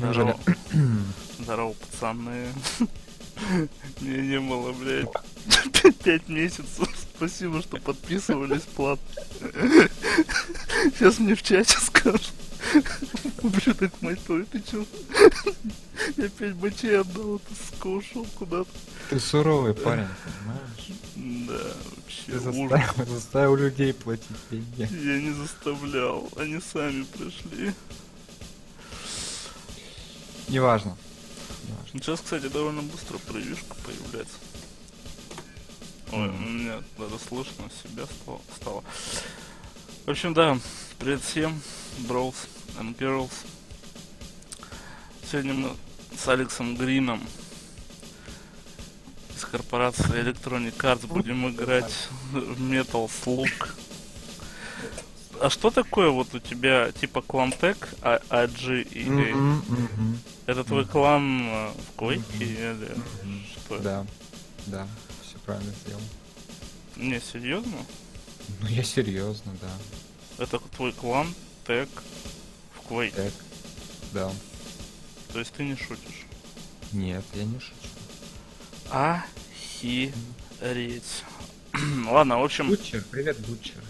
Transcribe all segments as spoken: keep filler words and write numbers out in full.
Здорово. Здорово, пацаны. Мне не было, блядь, пять месяцев. Спасибо, что подписывались платно. Сейчас мне в чате скажут. Блядь, мать твою, ты чё? Я пять мочей отдал, ты сука ушёл куда-то. Ты суровый парень, понимаешь? Да, вообще. Ты заставил, заставил людей платить деньги. Я не заставлял, они сами пришли. Неважно. Неважно. Сейчас, кстати, довольно быстро превьюшка появляется. Ой, у меня даже слышно себя стало. В общем, да, привет всем, bros and girls. Сегодня мы с Алексом Грином из корпорации Electronic Arts будем играть в Metal Slug. А что такое вот у тебя, типа клантек, эй джи или... Mm-hmm, mm-hmm. Это твой клан в Квейке или mm-hmm. что? Да, да, все правильно сделал. Не, серьезно? Ну я серьезно, да. Это твой клан, тег, в Квейке? Тег, да. То есть ты не шутишь? Нет, я не шучу. Охереть. Ладно, в общем... Бутчер, привет, Бутчер.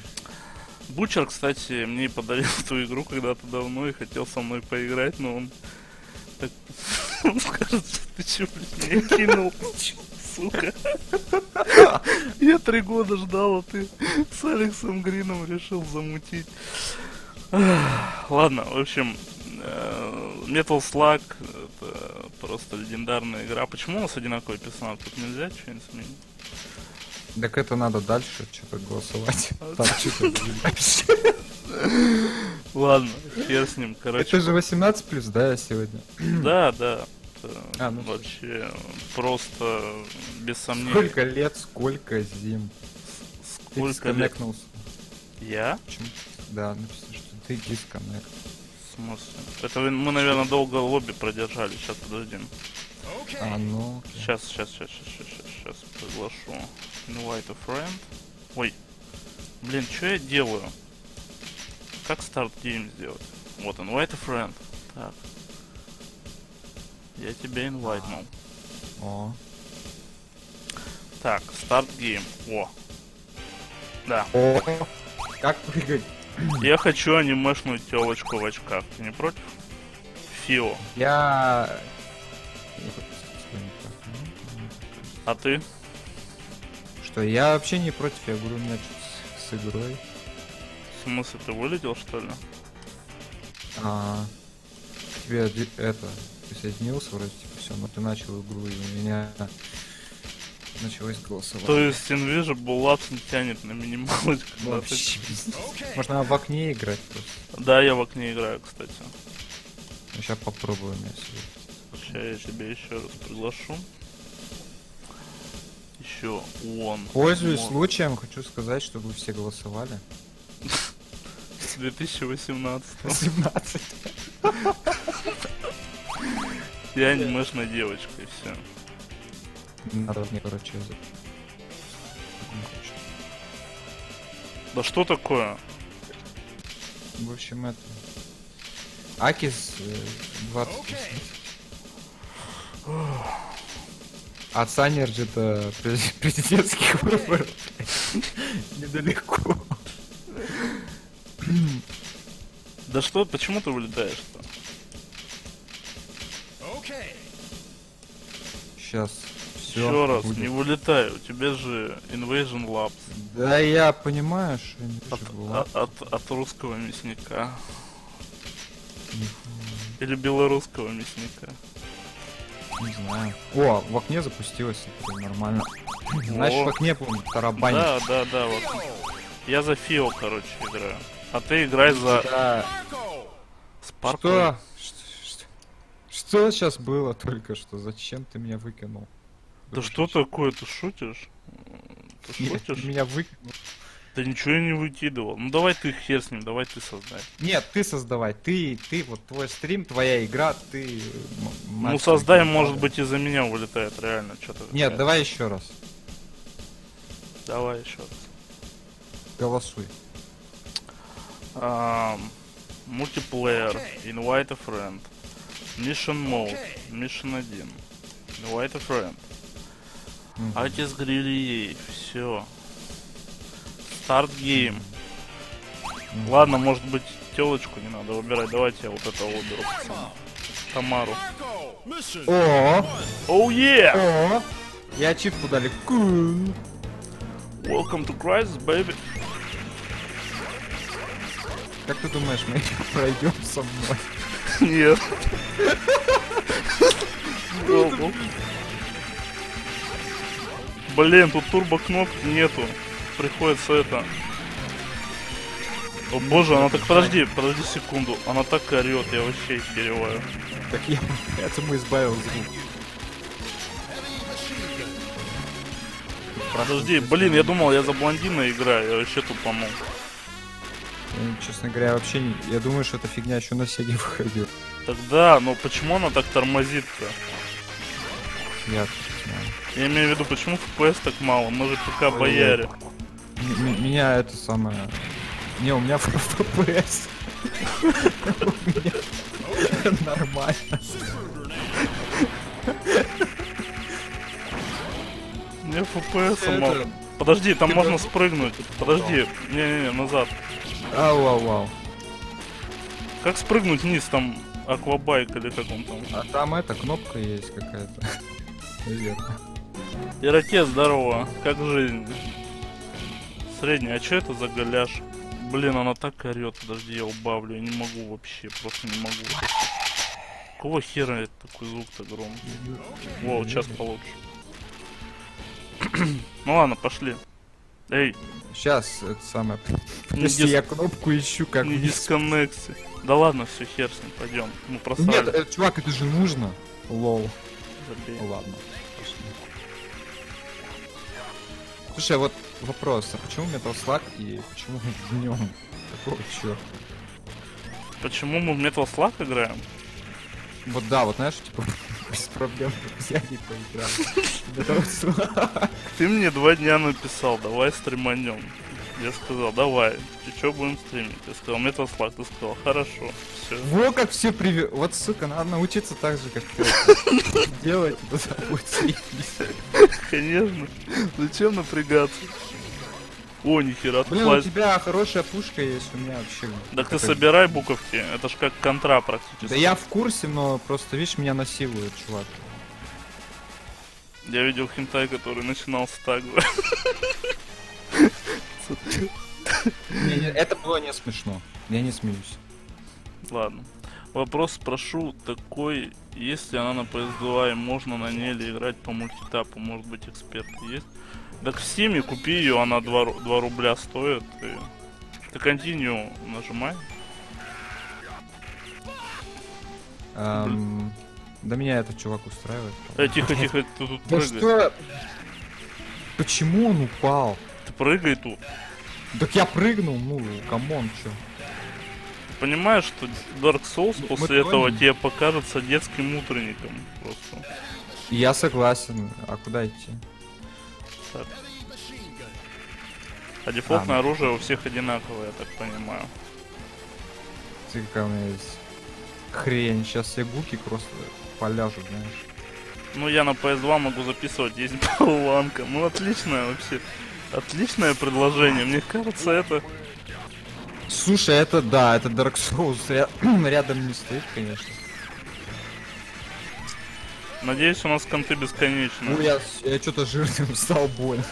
Бутчер, кстати, мне подарил эту игру когда-то давно и хотел со мной поиграть, но он... Так... Он скажет, что ты чё, блин, меня кинул, сука. Я три года ждал, а ты с Алексом Грином решил замутить. Ладно, в общем... Metal Slug это просто легендарная игра. Почему у нас одинаковый персонаж? Тут нельзя что-нибудь сменить? Так это надо дальше что-то голосовать. Там что-то. Ладно, хер с ним, короче. Это же восемнадцать плюс, да, сегодня? Да, да. Вообще просто без сомнений. Сколько лет, сколько зим. Сколько лет? Я? Да, написано, что ты дисконнект. Это мы, наверное, долго лобби продержали. Сейчас подождем. А, ну, okay. Сейчас, сейчас, сейчас, сейчас, сейчас, сейчас приглашу. Invite a friend. Ой, блин, что я делаю? Как старт гейм сделать? Вот invite a friend. Так. Я тебя инвайтнул. О. Так, старт гейм. О. Да. О. Как прыгать? Я хочу анимешную телочку в очках. Ты не против? Фио. Я... А ты? Что, я вообще не против, я говорю, у меня что-то с игрой. В смысле, ты вылетел, что ли? А... Тебе это... присоединился вроде, типа, все, но ты начал игру, и у меня... началось голосование. То есть Invisible Labs не тянет на минималочку. Можно в окне играть просто. Да, я в окне играю, кстати. Ну, сейчас попробуем. Сейчас я тебя еще раз приглашу. Еще он. Пользуясь случаем, хочу сказать, чтобы вы все голосовали. В две тысячи восемнадцатом. восемнадцать. Я анимешная девочка, и все. Надо мне, короче, язык. Да что такое? В общем, это... Акис двадцать. Okay. От Санерджи-то президентских выборов недалеко. Да что, почему ты вылетаешь-то? Okay. Сейчас. Все, еще раз, будет. Не вылетай, у тебя же Invasion Labs. Да я понимаю, что Invasion Labs. От, от, от русского мясника. Не. Или белорусского мясника. Не знаю. О, в окне запустилось, это нормально. О. Значит, в окне, по-моему, тарабанит. Да, да, да, вот. Я за Фио, короче, играю. А ты играй за... Да. Спаркл. Что? Что? Что сейчас было только что? Зачем ты меня выкинул? Да что такое, ты шутишь? Ты шутишь? Нет, меня выкинул. Да ничего я не выкидывал. Ну давай ты хер с ним, давай ты создай. Нет, ты создавай, ты, ты, вот твой стрим, твоя игра, ты... Ну создай, может быть, из-за меня вылетает, реально, что-то... Нет, давай еще раз. Давай еще раз. Голосуй. Мультиплеер, invite a friend. Mission Mode, Mission один, White a Friend, Алекс Грин, все. Старт гейм. Ладно, может быть, телочку не надо выбирать. Давайте я вот этого выберу, пацана. Тамару. О! Оу е! Я чипку дали. Welcome to Crisis, baby. Как ты думаешь, мы пройдем со мной? Нет. Блин, тут турбо кнопки нету. Приходится это. О боже, она так... Подожди, подожди секунду. Она так орет, я вообще их переваю. Так я этому избавил звук. Подожди, блин, я думал, я за блондина играю, я вообще тут помог. Честно говоря, вообще, не... я думаю, что эта фигня еще на сеге выходит. Тогда, но почему она так тормозит-то? Я... я имею в виду, почему эф пи эс так мало? Мы же пока бояре. Меня это самое... Не, у меня эф пи эс. Нормально. Мне эф пи эс мало. Подожди, там можно спрыгнуть. Подожди, не-не-не, назад. Ау, ау, ау. Как спрыгнуть вниз, там аквабайк или как он там? А там эта кнопка есть какая-то. Наверное. Ирокез, здорово. Как жизнь? Средняя, а чё это за голяш? Блин, она так орёт. Подожди, я убавлю. Я не могу вообще, просто не могу. Какого хера такой звук-то громкий? Воу, сейчас получше. Ну ладно, пошли. Эй. Сейчас, это самое... Если дис... я кнопку ищу, как... Не дисконнекси. Да ладно, все, хер с ним, пойдем. Мы просрали. Нет, э, чувак, это же нужно. Лол. Забей. Ладно. Слушай, вот вопрос, а почему Metal Slug и почему в нем? Какого черта? Почему мы в Metal Slug играем? Вот да, вот знаешь, типа, без проблем я не поиграл. Ты мне два дня написал, давай стриманем. Я сказал, давай, ты чё будем стримить? Я сказал, Metal Slug, ты сказал, хорошо, все. Во как все привет. Вот, сука, надо научиться так же, как ты. Делать это будет. Конечно. Зачем напрягаться? О, нихера, ты... Блин, у тебя хорошая пушка есть, у меня вообще... Так ты собирай буковки, это ж как Контра практически. Да я в курсе, но просто, видишь, меня насилуют, чувак. Я видел хентай, который начинался так же. Не, не, это было не смешно. Я не смеюсь. Ладно. Вопрос спрошу такой, если она на пи эс два и можно на ней ли играть по мультитапу, может быть эксперт есть? Так в Steam купи ее, она два рубля стоит. И... Ты Continue нажимай. Эм, да меня этот чувак устраивает. Э, тихо, тихо, ты тут да прыгай. Что? Почему он упал? Ты прыгай тут. Так я прыгнул, ну, камон, чё. Ты понимаешь, что Dark Souls ну, после этого поняли. Тебе покажется детским утренником просто. Я согласен, а куда идти? Так. А дефолтное а, оружие ну, у всех одинаковое, я так понимаю. Ты ко мне есть. Хрень, сейчас все гуки просто поляжут, знаешь. Ну я на пи эс два могу записывать, есть болванка, ну отличная вообще. Отличное предложение, мне кажется, это... Слушай, это да, это Dark Souls, Ря... рядом не стоит, конечно. Надеюсь, у нас конты бесконечные. Ну, я, я что-то жирным стал, больно.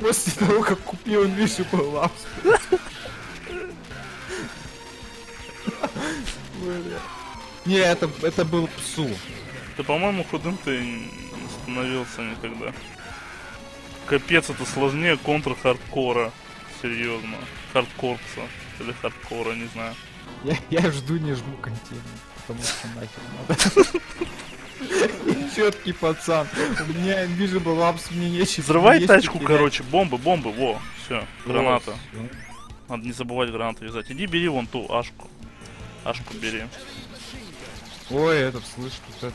После того, как купил Invasion Labs. Не, это, это был псу. Ты, по-моему, худым ты не становился никогда. Капец, это сложнее контр-хардкора. Серьезно. Хардкорпса. Или хардкора, не знаю. Я, я жду, не жму контент. Потому что нахер надо. Четкий пацан. У меня Invasion Labs, мне нечего. Взрывай тачку, короче. Бомбы, бомбы. Во, все. Граната. Надо не забывать гранату вязать. Иди бери вон ту ашку. Ашку бери. Ой, этот, слышь, кстати.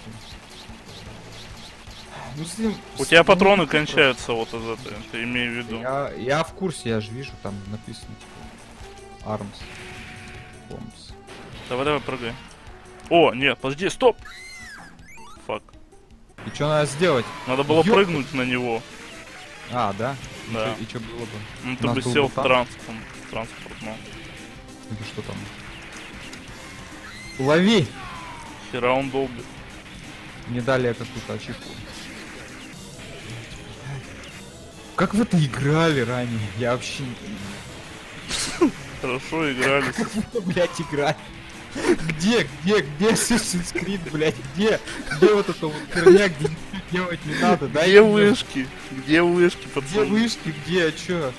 Ну, с ним, у с тебя патроны кончаются просто. Вот из этого, ты имей в виду. Я, я в курсе, я же вижу, там написано типа Армс. Бомс. Давай, давай, прыгай. О, нет, подожди, стоп! Фак. И что надо сделать? Надо было Ёп... прыгнуть на него. А, да? Да. И что было бы? Ну ты бы сел в транспорт, в транспорт, ну. Это что там? Лови! Хера он долбит. Не дали я какую-то ачивку. Как в это играли ранее? Я вообще не... Хорошо играли. Как в это, блядь, играть? Где, где, где Assassin's Creed, блядь? Где? Где вот это вот херня, где делать не надо? Где вышки? Где вышки, пацаны? Где вышки, где, а чё?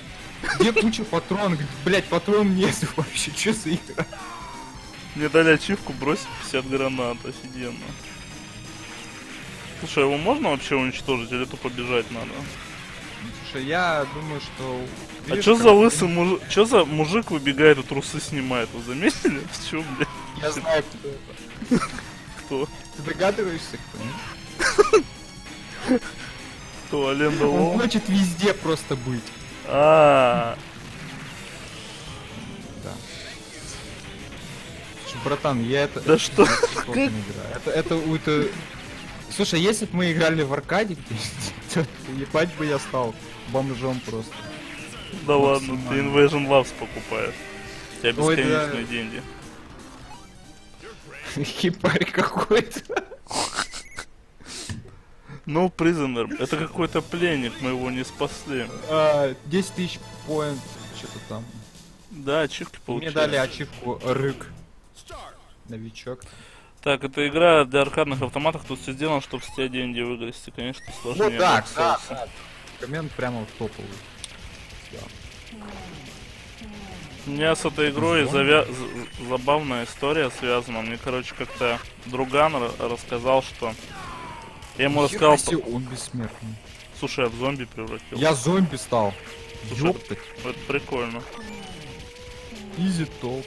Где куча патронов? Блядь, патрон нету вообще, чё за игра? Мне дали ачивку, бросить пятьдесят гранат, офигенно. Слушай, его можно вообще уничтожить или тупо бежать надо? Слушай, я думаю, что... Видишь, а чё за лысый мужик, чё за мужик выбегает и трусы снимает, вы заметили? Чё, блядь? Я знаю, кто это. Кто? Ты догадываешься, кто? Кто, Ален Делон? Он хочет везде просто быть. А. Да. Слушай, братан, я это... Да что? Это у... Слушай, если бы мы играли в аркадике, то ебать бы я стал бомжом просто. Да ладно, ты Invasion Labs покупаешь. У тебя бесконечные деньги. Хипарь какой-то. No prisoner. Это какой-то пленник, мы его не спасли. десять тысяч поинт, что-то там. Да, ачивки получили. Мне дали ачивку рык. Новичок. Так, это игра для аркадных автоматов, тут все сделано, чтобы с тебя деньги выгрести, конечно, сложнее. Ну так, да, да. Коммент прямо топовый. Да. У меня с этой игрой завя... забавная история связана. Мне, короче, как-то друган рассказал, что... Я ему рассказал... Он бессмертный. Слушай, я в зомби превратился. Я зомби стал. Слушай, ёптать. Это прикольно. Изи толк.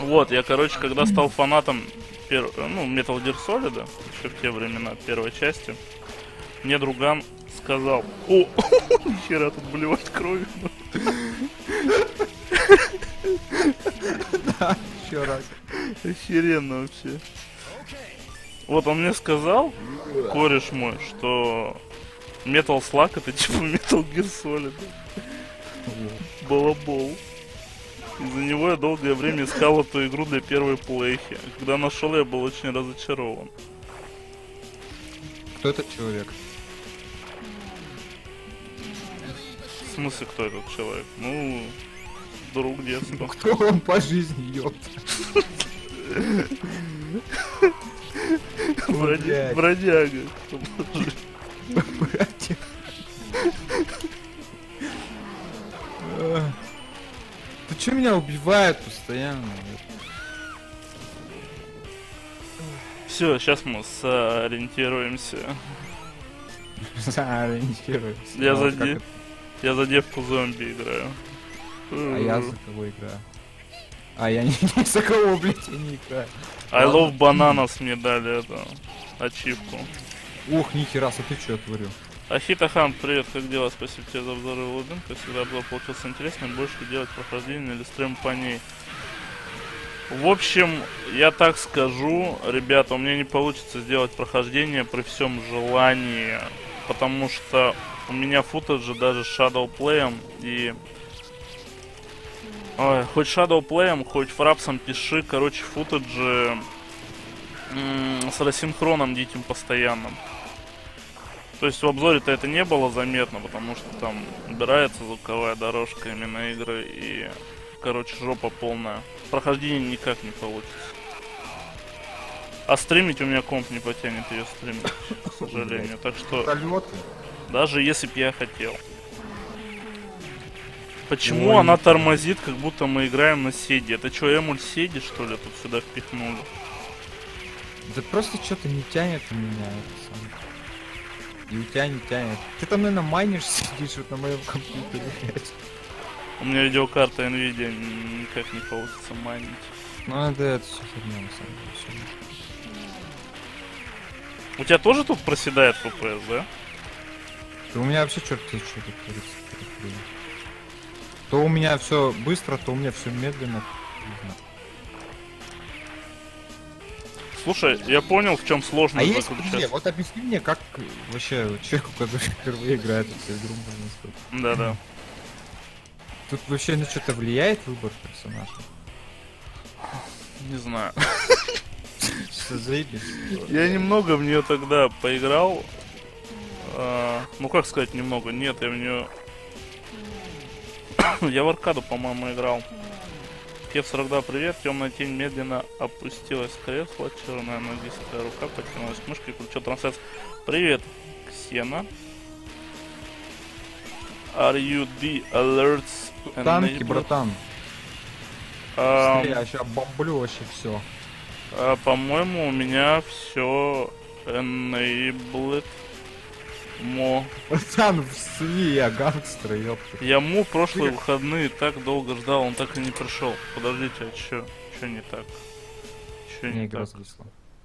Вот, я, короче, когда стал фанатом пер... ну, Metal Gear Solid, еще в те времена, первой части, мне друган сказал: о, хера тут блевать кровью. Да, еще раз. Охеренно вообще. Вот он мне сказал, кореш мой, что Metal Slug это типа Metal Gear Solid. Балабол. Из-за него я долгое время искал эту игру для первой плейхи. Когда нашел, я был очень разочарован. Кто этот человек? В смысле, кто этот человек? Ну, друг детства. Кто он по жизни, ёпта? Бродяга. Бродяга. Ты чё меня убивают постоянно? Все, сейчас мы сориентируемся. Сориентируемся. Я, ну, за де... я за девку зомби играю. А я за кого играю? А я не, не за кого, блядь, я не играю. I love bananas мне дали это. Ачивку. Ох, нихера, а ты чё творил? Ахита Хан, привет, как дела? Спасибо тебе за обзоры Лудинка. Всегда обзор получился интересным, больше делать прохождение или стрим по ней. В общем, я так скажу, ребята, у меня не получится сделать прохождение при всем желании, потому что у меня футажи даже шадоуплеем и... Ой, хоть шадоуплеем, хоть фрапсом пиши, короче, футажи с рассинхроном диким постоянным. То есть в обзоре-то это не было заметно, потому что там убирается звуковая дорожка именно игры и, короче, жопа полная. Прохождение никак не получится. А стримить у меня комп не потянет ее стримить, к сожалению. Так что, даже если б я хотел. Почему она тормозит, как будто мы играем на седе? Это что, эмуль седи, что ли, тут сюда впихнули? Да просто что-то не тянет у меня это самое. И у тебя не тянет. Ты там, наверное, майнишь, сидишь вот на моем компьютере. У меня видеокарта Nvidia, никак не получится майнить. Ну да, это все херня, на самом деле. У тебя тоже тут проседает эф пи эс, да? Да у меня вообще черт тебе что тут творится. То у меня все быстро, то у меня все медленно. Слушай, я понял, в чем сложность. А есть, вот объясни мне, как вообще человеку, который впервые играет в эту игру, можно. Да-да. Тут вообще на что-то влияет выбор персонажа? Не знаю. Что заебись? Я немного в нее тогда поиграл. Ну как сказать немного? Нет, я в нее... Я в аркаду, по-моему, играл. Кев сорок два, привет. Темная тень медленно опустилась с кресла, черная ногистая рука подтянулась к мышке и включил трансляцию. Привет, Ксена. Are you the alerts? Танки, братан. Um, Смотри, я сейчас бомблю вообще все. Uh, по-моему, у меня все enabled. Мо. Пацан, в СМИ, я гангстер, ёпта. Я Му в прошлые выходные так долго ждал, он так и не пришел. Подождите, а чё? Чё не так? Чё не так?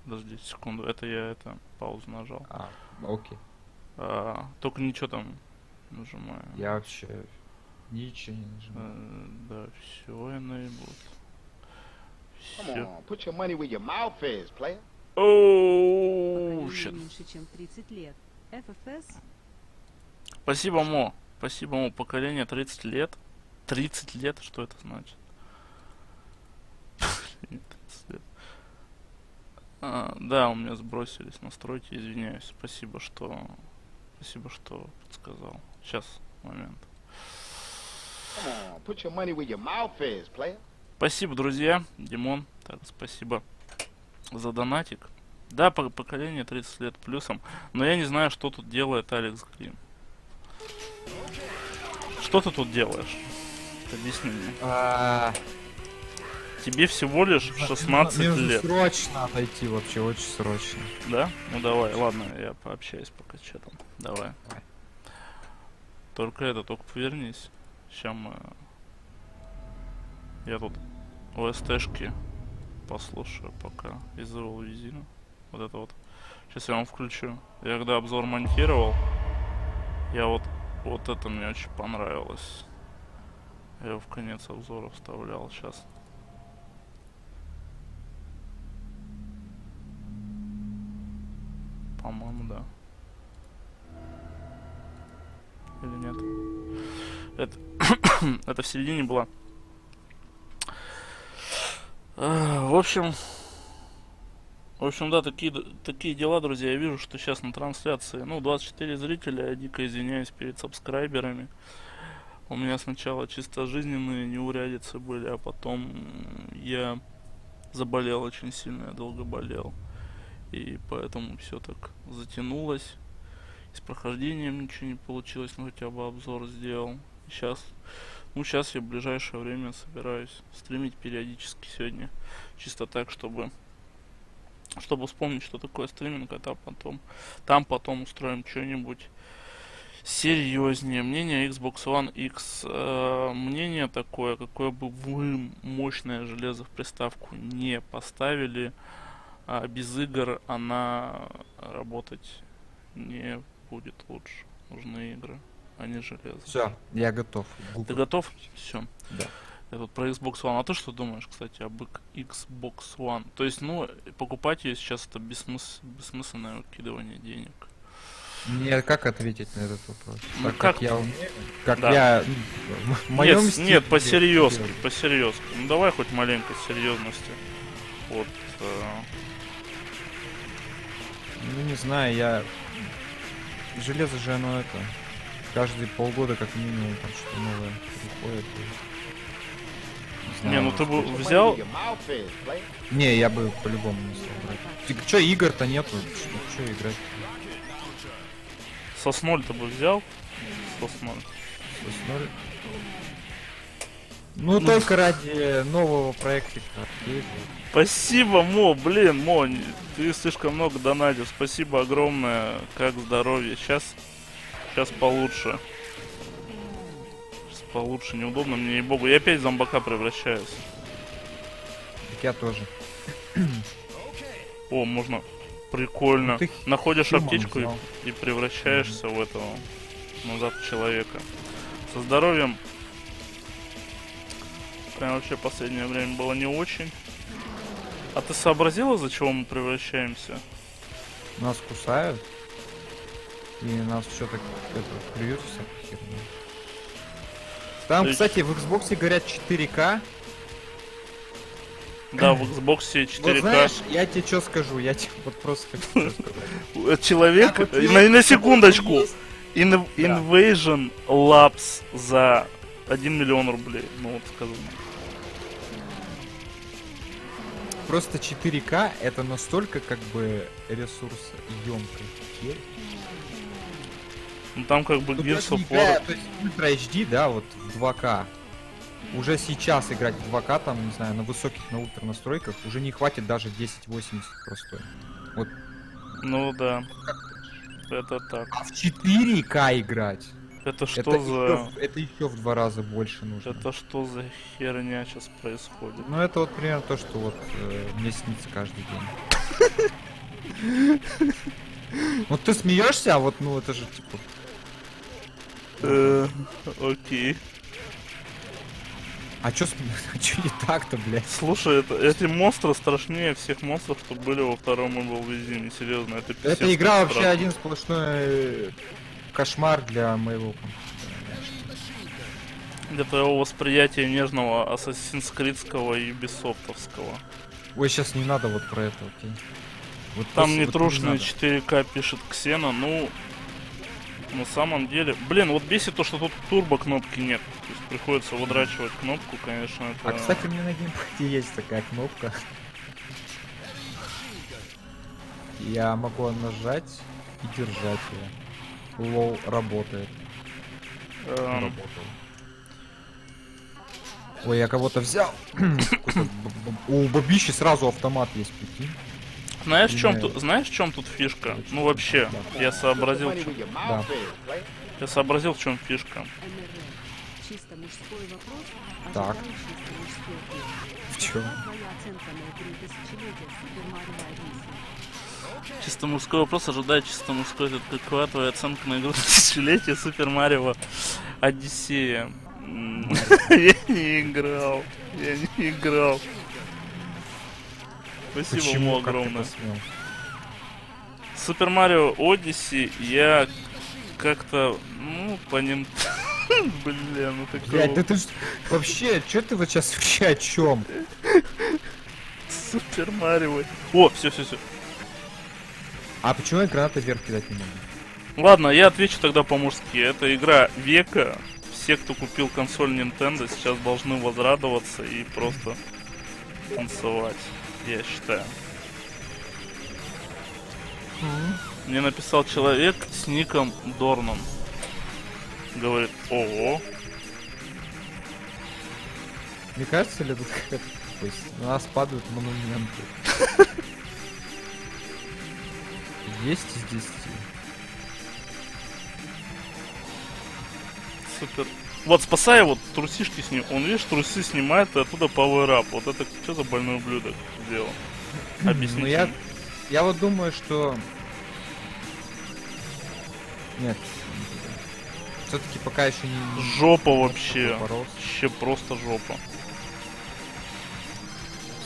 Подождите секунду, это я это паузу нажал. А, окей. А, только ничего там нажимаю. Я вообще ничего не нажимаю. А, да, всё, я наебут. Всё. Put your money where your mouth is, player. Оу, щит. Меньше, чем тридцать лет. эф эф эс. Спасибо, Мо. Спасибо, Мо. Поколение тридцать лет. тридцать лет? Что это значит? тридцать лет. А, да, у меня сбросились настройки. Извиняюсь. Спасибо, что... Спасибо, что подсказал. Сейчас. Момент. Спасибо, друзья. Димон. Так, спасибо за донатик. Да, поколение тридцать лет плюсом, но я не знаю, что тут делает Алекс Грин. Что ты тут делаешь? Объясни мне. А... Тебе всего лишь шестнадцать лет. Срочно отойти вообще, очень срочно. Да? Ну давай, ладно, я пообщаюсь пока что там. Давай. давай. Только это, только повернись. Сейчас мы... Я тут ОСТшки послушаю пока из его визина. Вот это вот. Сейчас я вам включу. Я когда обзор монтировал, я вот... Вот это мне очень понравилось. Я его в конец обзора вставлял. Сейчас. По-моему, да. Или нет? Это, это в середине было. А, в общем... В общем, да, такие, такие дела, друзья. Я вижу, что сейчас на трансляции, ну, двадцать четыре зрителя, я дико извиняюсь перед сабскрайберами. У меня сначала чисто жизненные неурядицы были, а потом я заболел очень сильно, я долго болел. И поэтому все так затянулось. И с прохождением ничего не получилось, но хотя бы обзор сделал. Сейчас, ну, сейчас я в ближайшее время собираюсь стримить периодически сегодня. Чисто так, чтобы... Чтобы вспомнить, что такое стриминг, а там потом, там потом устроим что-нибудь серьезнее. Мнение Xbox One X. Э, мнение такое, какое бы вы мощное железо в приставку не поставили, а без игр она работать не будет лучше. Нужны игры, а не железо. Все, я готов. Google. Ты готов? Все. Да. Я тут про Xbox One. А ты что думаешь, кстати, об Xbox One? То есть, ну, покупать ее сейчас это бессмыс... бессмысленное выкидывание денег. Мне как ответить на этот вопрос? Ну, так как, как я... Как да. я... Нет, стиле... нет, по-серьезки, по-серьезки. Ну, давай хоть маленько серьезности. Вот. Э... Ну, не знаю, я... Железо же оно это... Каждые полгода как минимум там что-то новое приходит. Не, ну ты бы взял... Не, я бы по-любому не стал брать. Чё, игр-то нету? Чё играть? Сосноль ты бы взял? Сосноль. Сосноль? Ну, ну только ради нового проекта. Спасибо, Мо, блин, Мо, ты слишком много донатил. Спасибо огромное, как здоровье. Сейчас, сейчас получше. Лучше неудобно мне, и богу, я опять в зомбака превращаюсь. Так я тоже. О, можно. Прикольно. Ну, ты... Находишь Ты аптечку и, и превращаешься mm-hmm. в этого назад человека. Со здоровьем. меня вообще последнее время было не очень. А ты сообразила, из-за чего мы превращаемся? Нас кусают. И нас что-то клюют всякую херню. Там, кстати, в Xbox говорят четыре ка. Да, в Xbox четыре ка. Вот знаешь, я тебе что скажу, я тебе вот просто хочу сказать. Человек, так, вот на, на секундочку, Inv Invasion Labs за один миллион рублей, ну вот скажу. Просто четыре ка это настолько как бы ресурсоемкая херь. Ну там как бы Gears of War. То есть Ultra эйч ди, да, вот в два ка. Уже сейчас играть в два ка, там, не знаю, на высоких, на ультра настройках, уже не хватит даже тысяча восемьдесят простой. Вот. Ну да. Это так. А в четыре ка играть? Это что это за... Еще, это еще в два раза больше нужно. Это что за херня сейчас происходит? Ну это вот примерно то, что вот э, мне снится каждый день. Вот ты смеешься, а вот, ну это же типа... Окей. А чё, а чё не так-то, блядь? Слушай, это, эти монстры страшнее всех монстров, что были во втором Evil Within, серьезно, это пиздец. Эта игра вообще страшно. Один сплошной кошмар для моего Для твоего восприятия нежного Assassin's Creed'ского и Ubisoft'овского. Ой, сейчас не надо вот про это, окей. Вот там нетрушные четыре ка пишет Ксена, ну... На самом деле, блин, вот бесит то, что тут турбо кнопки нет, то есть приходится выдрачивать кнопку, конечно. Это... А кстати, у меня на геймпаде есть такая кнопка. Я могу нажать и держать ее. Лол работает. Эм... Работал. Ой, я кого-то взял. У бабищи сразу автомат есть, прикинь. Знаешь, в чем тут, знаешь, в чем тут фишка? Ну вообще, да. я сообразил, в чем... да. я сообразил, в чем фишка. Так. В чем? Чисто мужской вопрос ожидает чисто мужской. Это какова твоя оценка на игру тысячелетия Супер Марио Одиссея? Я не играл, я не играл. Спасибо Почему? ему огромное. Супер Марио Одиссе я как-то, ну, по ним... Блин, ну такого... Блядь, да ты... Вообще, чё ты вот сейчас вообще о чем? Супер Марио... О, все, все, все. А почему я гранаты вверх кидать не могу? Ладно, я отвечу тогда по-мужски. Это игра века. Все, кто купил консоль Nintendo, сейчас должны возрадоваться и просто танцевать. Я считаю. Mm-hmm. Мне написал человек с ником Дорном. Говорит, ого. Мне кажется, ли тут какая-то... У нас падают монументы. Есть из десяти. Супер. Вот, спасай его, трусишки с ним. Он, видишь, трусы снимает, и оттуда пауэрап. Вот это что за больной ублюдок делал? Объясни. Ну, я, я вот думаю, что... Нет. Все-таки пока еще не... Жопа не вообще. Вообще просто жопа.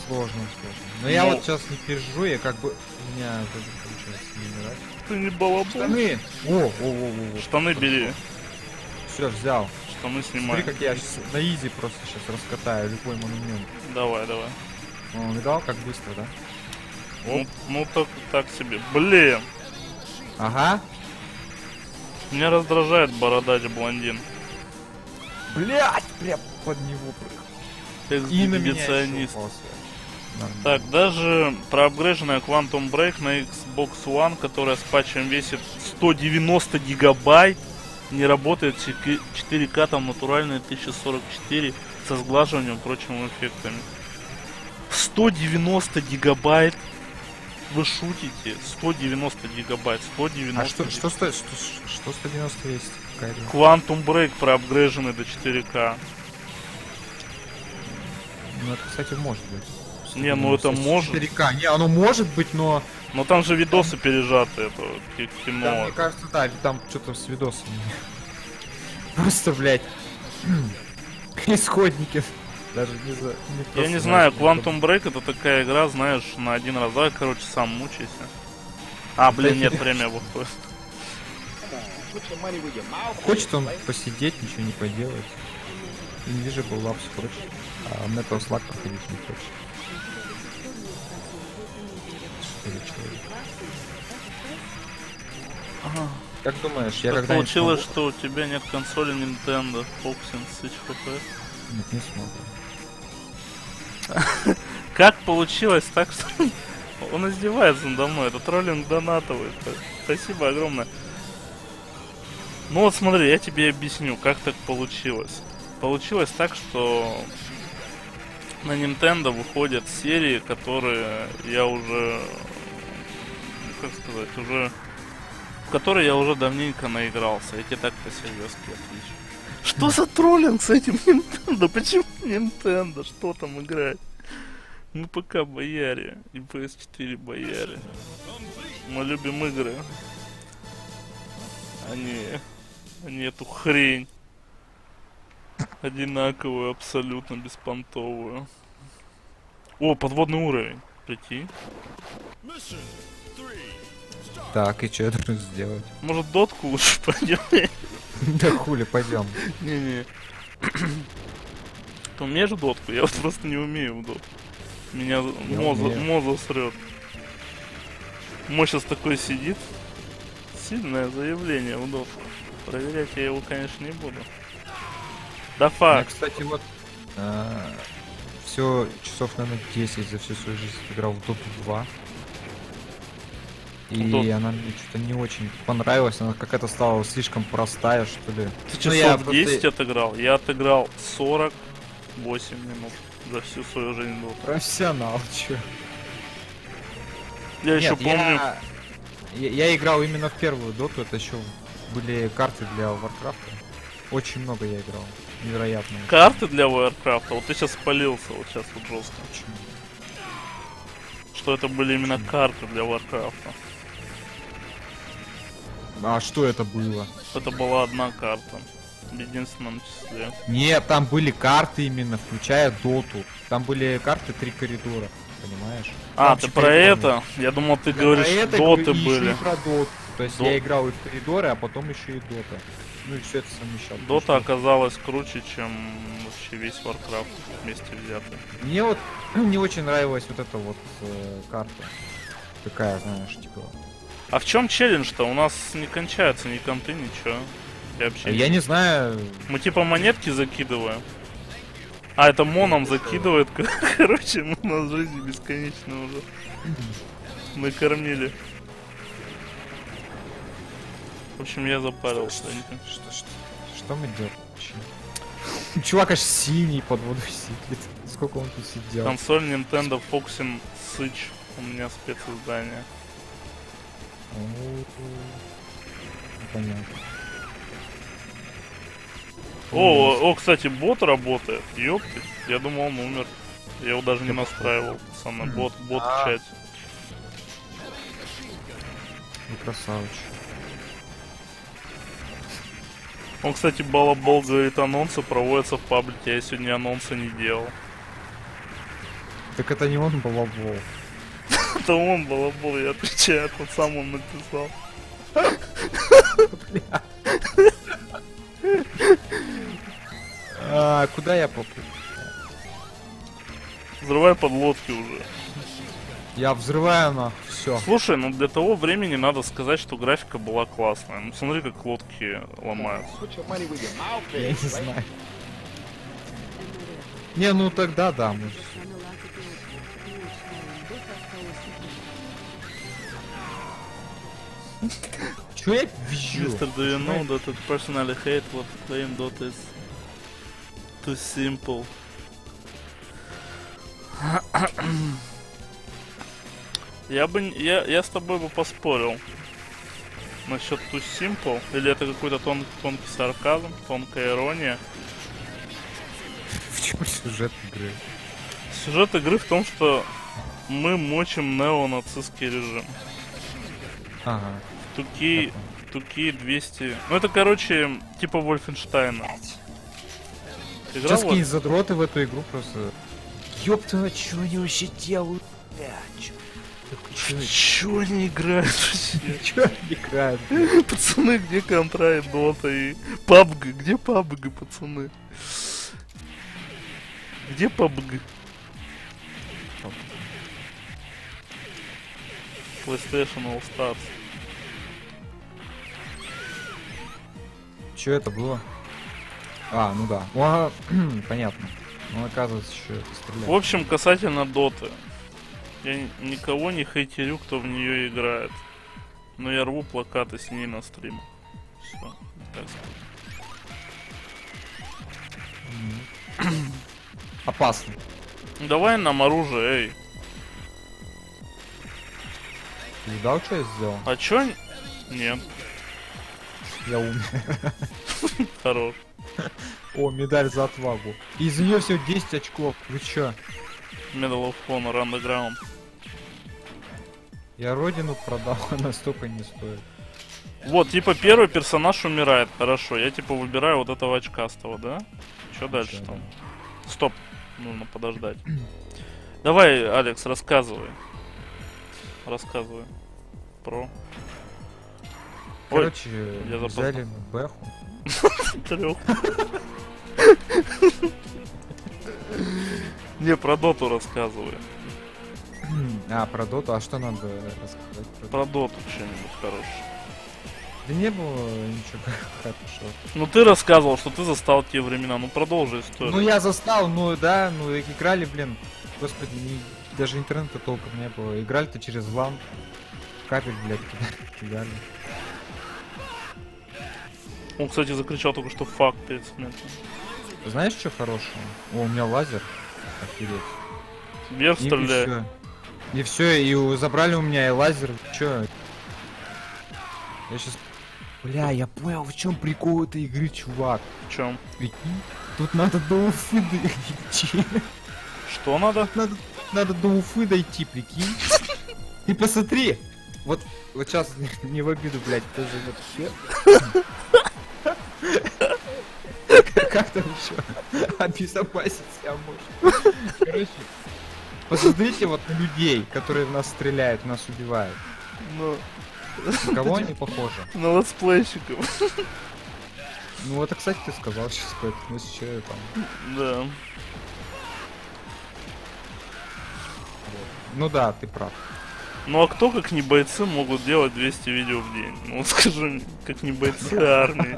Сложно, сложно. Но, Но я вот сейчас не пержу, я как бы... У меня даже получается не играть. Ты не балабон. Штаны! О, о, о, о. Штаны бери. Все, взял. Что мы снимаем. Смотри, как я сейчас на изи просто сейчас раскатаю любой монумент. Давай, давай. Он видал, как быстро, да? Ну, ну так, так себе. Блин. Ага. Меня раздражает бородач блондин. Блять, бля, под него прыгал. Эксгибиционист. Так, даже проапгрейженная Quantum Break на Xbox One, которая с патчем весит сто девяносто гигабайт. Не работает четыре ка, там натуральные тысяча сорок четыре со сглаживанием и прочими эффектами. сто девяносто гигабайт. Вы шутите? сто девяносто гигабайт. сто девяносто. А что, что стоит? Что, что сто девяносто есть? Quantum Break проапгрейженный до четыре ка. Ну это, кстати, может быть. Не, ну это может. четыре ка. Не, оно может быть, но... Но там же видосы там... пережаты, это кино. Да, мне кажется, да, там что-то с видосами. Просто, блядь, исходники. Даже не за... не Я не знаю, Quantum Break это такая игра, знаешь, на один раз, давай, короче, сам мучайся. А, блин, нет, время выходит. Хочет он посидеть, ничего не поделать. Invasion Labs хочет, а Metal Slug проходить не хочет. Ага. Как думаешь, я как получилось, могу... что у тебя нет консоли Nintendo, Foxing, Switch, эф пи эс? Нет, не смогу. Как получилось так, что он издевается надо мной, этот троллинг донатовый. Спасибо огромное. Ну вот смотри, я тебе объясню, как так получилось. Получилось так, что на Nintendo выходят серии, которые я уже, как сказать, уже... в которые я уже давненько наигрался. Я тебе так по-серьезски отвечу. Что за троллинг с этим Nintendo? Почему Nintendo? Что там играть? Мы ПК бояре. И пи эс четыре бояре. Мы любим игры. Они... Они эту хрень. Одинаковую, абсолютно беспонтовую. О, подводный уровень. Прийти. Так, и что я должен сделать? Может, дотку лучше пойдем? Да хули, пойдем. Не-не. Ты умеешь дотку? Я вот просто не умею в дотку. Меня мозг срет. Мой сейчас такой сидит. Сильное заявление в дотку. Проверять я его, конечно, не буду. Да факт. Кстати, вот... Все, часов, наверное, десять за всю свою жизнь играл в Доту два. И Dota. Она мне что-то не очень понравилась, она какая-то стала слишком простая, что ли. Ты часов я десять просто... отыграл? Я отыграл сорок восемь минут за всю свою жизнь. Был. Профессионал, чё. Я Нет, еще помню... Я... я играл именно в первую доту, это еще были карты для Warcraft. Очень много я играл, невероятно. Карты для Warcraft? Вот ты сейчас спалился, вот сейчас вот жестко. Почему? Что это были именно Почему? Карты для Warcraft. А что это было? Это была одна карта. В единственном числе. Нет, там были карты именно, включая доту. Там были карты три коридора, понимаешь? А, там ты про это? Помню. Я думал, ты я говоришь, это, доты и были. Про доту. То есть Дот. Я играл и в коридоры, а потом еще и дота. Ну и все это совмещал. Дота оказалась круче, чем вообще весь Warcraft вместе взятый. Мне вот не очень нравилась вот эта вот э, карта. Такая, знаешь, типа... А в чем челлендж-то? У нас не кончаются ни конты, ничего. Я, вообще... я не знаю. Мы типа монетки закидываем. А это моном закидывает. Короче, у нас жизнь бесконечна уже. Накормили. В общем, я запарился. Что, что, что, что мы делаем вообще? Чувак аж синий под воду сидит. Сколько он тут сидел? Консоль Nintendo Foxing Switch. У меня специздание. Понятно. О, о, о, кстати, бот работает. Ёпты, я думал, он умер. Я его даже не настраивал. Самый бот, бот в чате. Ну, красавчик. Он, кстати, балабол говорит, анонсы проводятся в паблике. Я сегодня анонсы не делал. Так это не он балабол. Это он балабол, я отвечаю, это сам он написал. А, куда я попал? Взрывай подлодки уже. Я взрываю нахуй, все. Слушай, ну для того времени надо сказать, что графика была классная. Ну смотри, как лодки ломаются. Я не знаю. Не, ну тогда да, может. Чё я вижу? Мистер, do you know that I personally hate what playing Dota is too simple? Я бы... Я, я с тобой бы поспорил. Насчет too simple. Или это какой-то тон, тонкий сарказм, тонкая ирония. В чем сюжет игры? Сюжет игры в том, что мы мочим неонацистский режим. Ага. Туки... Туки двести... Ну это, короче, типа Вольфенштайна. Сейчас какие задроты в эту игру просто. Ёпта, что они вообще делают? Чё они играют? Чё они играют? Пацаны, где Контра и Дота и пабг? Где пабг, пацаны? Где пабг? PlayStation All Stars. Чё это было? А, ну да. О, понятно. Ну, оказывается, еще стреляет. В общем, касательно Доты. Я никого не хейтерю, кто в нее играет. Но я рву плакаты с ней на стрим. Все, так скажу. Опасно. Давай нам оружие, эй. Ты видал, что я сделал? А чё? Нет. Я умный. Хорош. О, медаль за отвагу. Из нее всего десять очков. Вы чё? Medal of Honor Underground. Я родину продал, она столько не стоит. Вот, типа первый персонаж умирает. Хорошо, я типа выбираю вот этого очкастого, да? Чё дальше там? Да. Стоп, нужно подождать. Давай, Алекс, рассказывай. Рассказывай. Про. Короче, ой, я взяли бэху. Не, про Доту рассказывай. А, про Доту? А что надо рассказать? Про Доту что-нибудь хорошее. Да не было ничего хорошего. Ну ты рассказывал, что ты застал те времена. Ну продолжи историю. Ну я застал, ну да, ну играли, блин. Господи, не, даже интернета толком не было. Играли-то через лан. Капель, блядь, кидали. Он, кстати, закричал только что фак перед смертью. Знаешь, что хорошего? О, у меня лазер. Охереть. Вверх стреляй. И все, и забрали у меня и лазер. Че? Я сейчас... Бля, я понял, в чем прикол этой игры, чувак. В чем? Тут надо до Уфы дойти. Что надо? Надо, надо до Уфы дойти, прикинь. И посмотри. Вот, вот сейчас не в обиду, блядь, кто живет в хер. Как там еще обезопасить себя можно? Короче, посмотрите вот на людей, которые в нас стреляют, нас убивают. Ну... На кого они похожи? На летсплейщиков. Ну это, кстати, ты сказал сейчас какой-то, ну сейчас я там... Да. Ну да, ты прав. Ну а кто, как не бойцы, могут делать двести видео в день? Ну вот скажи мне, как не бойцы армии.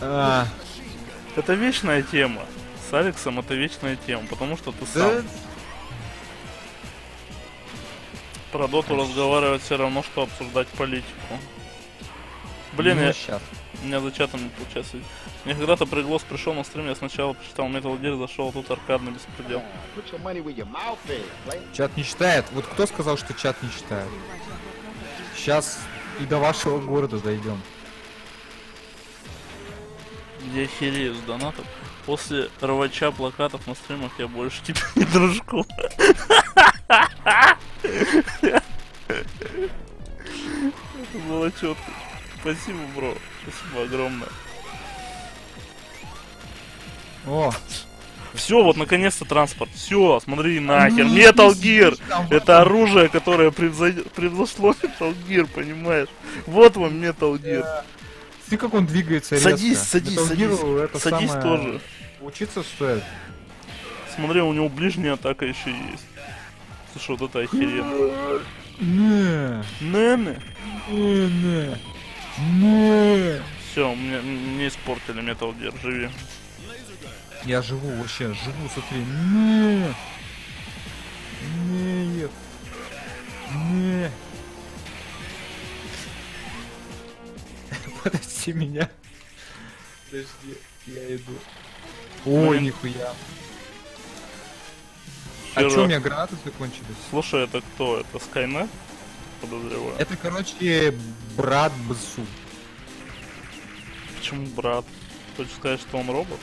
А... Это вечная тема. С Алексом это вечная тема, потому что ты сам. Да... Про Доту разговаривать все равно, что обсуждать политику. Блин, ну, я... Сейчас. У меня за чатом не получается. Мне когда-то приглас пришел на стрим, я сначала прочитал Metal Gear, зашел, а тут аркадный беспредел. Чат не читает. Вот кто сказал, что чат не читает? Сейчас и до вашего города дойдем. Я херею с донатов. После рвача плакатов на стримах я больше тебя не дружку. Это было четко. Спасибо, бро. Спасибо огромное. О! Все, вот наконец-то транспорт. Все, смотри нахер. Metal Gear! Это оружие, которое превзошло Metal Gear, понимаешь? Вот вам Metal Gear. Ты как он двигается резко. Садись, садись, Metal садись. Gear, это садись самое... тоже. Учиться стоит. Смотри, у него ближняя атака еще есть. Слушай, вот это охеренно. Не. Не. Не. Не. Все, мне, мне испортили Metal Gear, живи. Я живу вообще, живу, смотри. Не. Не. Не. Подожди меня. Подожди, я иду. Ой, нихуя. А чё, у меня гранаты закончились? Слушай, это кто? Это Скайнет? Подозреваю. Это, короче, брат Басу. Почему брат? Хочешь сказать, что он робот?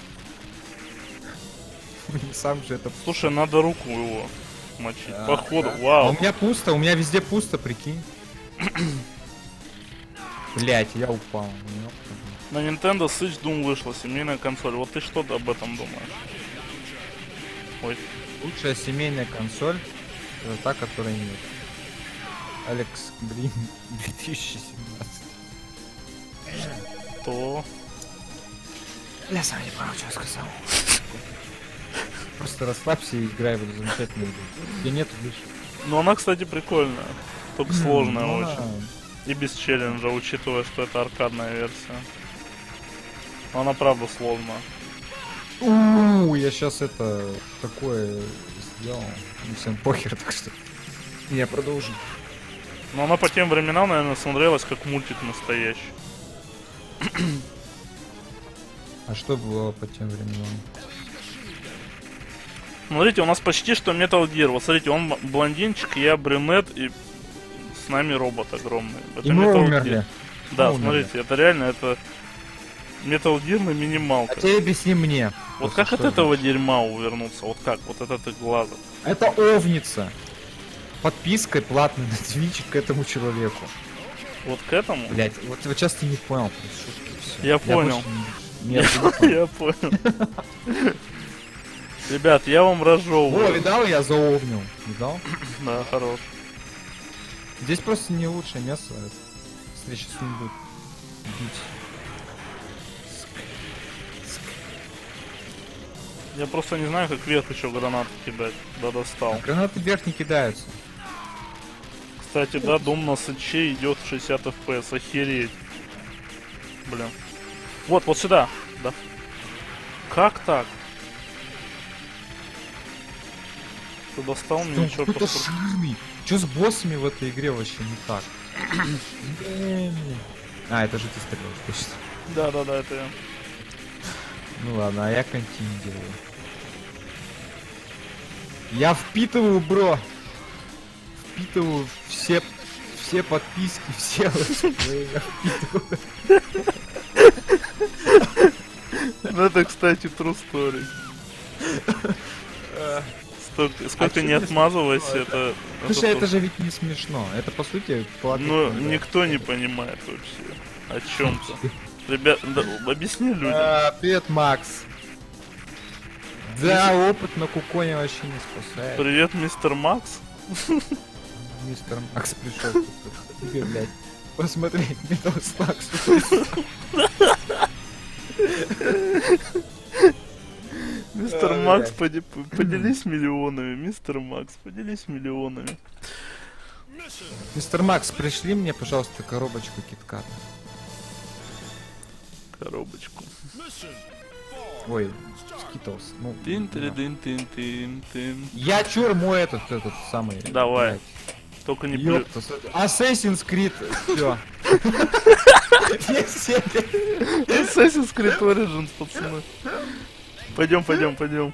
Сам же это... Слушай, надо руку его мочить. Походу, вау. У меня пусто, у меня везде пусто, прикинь. Блять, я упал. На Nintendo Switch Doom вышла, семейная консоль. Вот ты что об этом думаешь? Ой. Лучшая семейная консоль, это та, которой нет. Алекс Грин, две тысячи семнадцать. Что? Я сам не понял, что сказал. Просто расслабься и играй в эту замечательную игру. Ее нет выше. Ну она, кстати, прикольная. Только сложная очень. И без челленджа, учитывая, что это аркадная версия. Но она правда сложная. Ууу, я сейчас это такое сделал. Ну всем похер, так что. Я продолжу. Но она по тем временам, наверное, смотрелась как мультик настоящий. А что было по тем временам? Смотрите, у нас почти что Metal Gear. Вот смотрите, он блондинчик, я брюнет, и с нами робот огромный. Это и мы умерли. Да, мы смотрите, умерли. Это реально, это Metal Gear на минималке. А тебе объясни мне. Вот как от этого значит? Дерьма увернуться? Вот как? Вот от этой глаза. Это овница. Подпиской платной на Twitch к этому человеку. Вот к этому? Блять, вот, вот сейчас ты не понял. Шутки, я, я понял. Нет, я понял. Ребят, я вам разжевываю. О, видал, я заовнил. Видал? Да, хорош. Здесь просто не лучшее место. Встреча с ним будет бить. Я просто не знаю, как вверх еще гранаты кидать. Да, достал. А гранаты вверх не кидаются. Кстати, да, Doom на Switch идет в шестьдесят эф пи эс. Охереть. Блин. Вот, вот сюда. Да. Как так? Ты достал мне, черт возьми. Че с боссами в этой игре вообще не так? А, это же ты стрелял, точно. Да, да, да, это я. Ну ладно, а я континью делаю. Я впитываю, бро! Впитываю все. Все подписки, все летсплеи я впитываю. Ну это, кстати, true story. Сколько, сколько а не отмазывайся, это... Слушай, это, это же ведь не смешно. Это, по сути, платно. Ну, никто не понимает вообще о чем-то. Ребят, да, объясни людям. А, привет, Макс. Да, опыт на куконе вообще не спасает. Привет, мистер Макс. Мистер Макс пришел. Тебе, блядь, посмотреть Metal Slug. Мистер Макс, поделись миллионами, мистер Макс, поделись миллионами. Мистер Макс, пришли мне, пожалуйста, коробочку китката. Коробочку. Ой, скитлс. Ну, я чур мой этот, этот самый. Давай. Блядь. Только не плюс. Assassin's Creed. Все. Assassin's Creed Origins, пацаны. Пойдем, пойдем, пойдем.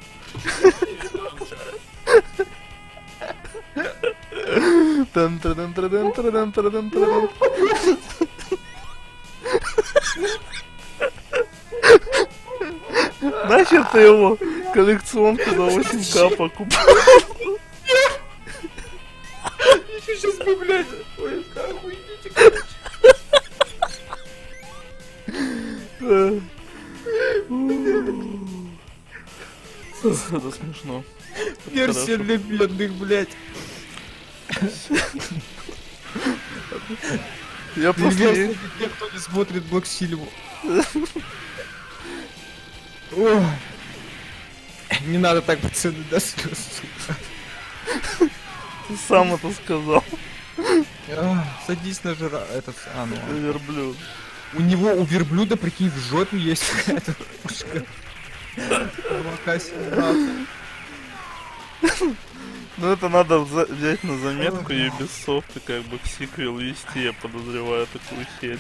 Нахер ты его коллекционку за восемь тысяч покупал? Еще сейчас бы, блядь. Ой, охуеть, короче. Это смешно. Версия для бедных, блядь. Я просто... Те, кто не смотрит Блэк Сильву. Не надо так, пацаны, до слез. Ты сам это сказал. Садись на жира... Этот... А, ну... Верблюд. У него, у верблюда, прикинь, в жопе есть какая-то пушка. Ну это надо взять на заметку и без софта как бы в сиквел вести, я подозреваю такую херь.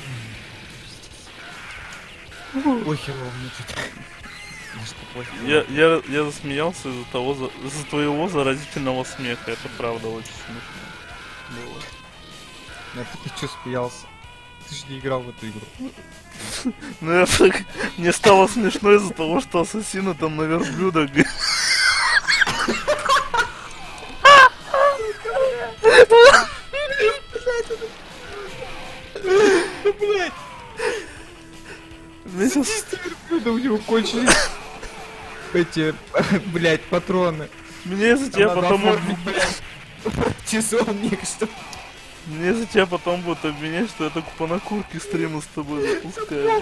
Ой, я Я я засмеялся из-за того, из-за твоего заразительного смеха, это правда очень смешно было. А ты чё смеялся? Ты же не играл в эту игру. Ну я так... Мне стало смешно из-за того, что ассасины там на верблюдах. закончились эти, блять, патроны. Мне за тебя потом... Часовник, что? Мне за тебя потом будут обвинять, что я только по накурке стримы с тобой запускаю.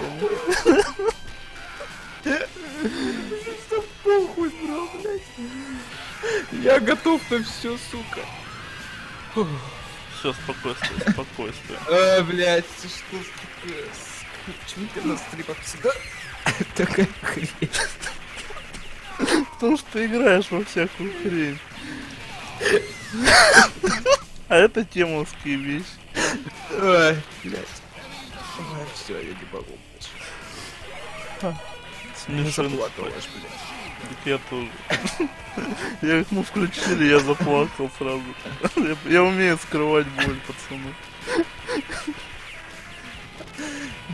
Что похуй, бро, блядь. Я готов на все, сука. Все, спокойствие, спокойствие. А, блядь, что ж такое? Почему ты на стримах всегда такая хрень? Потому что ты играешь во всякую хрень. А это темовские вещи. Ой, блядь. Ой, все, я не могу. Смешно. Так я тоже. Я их, ну, включили, я заплакал сразу. Я, я умею скрывать боль, пацаны.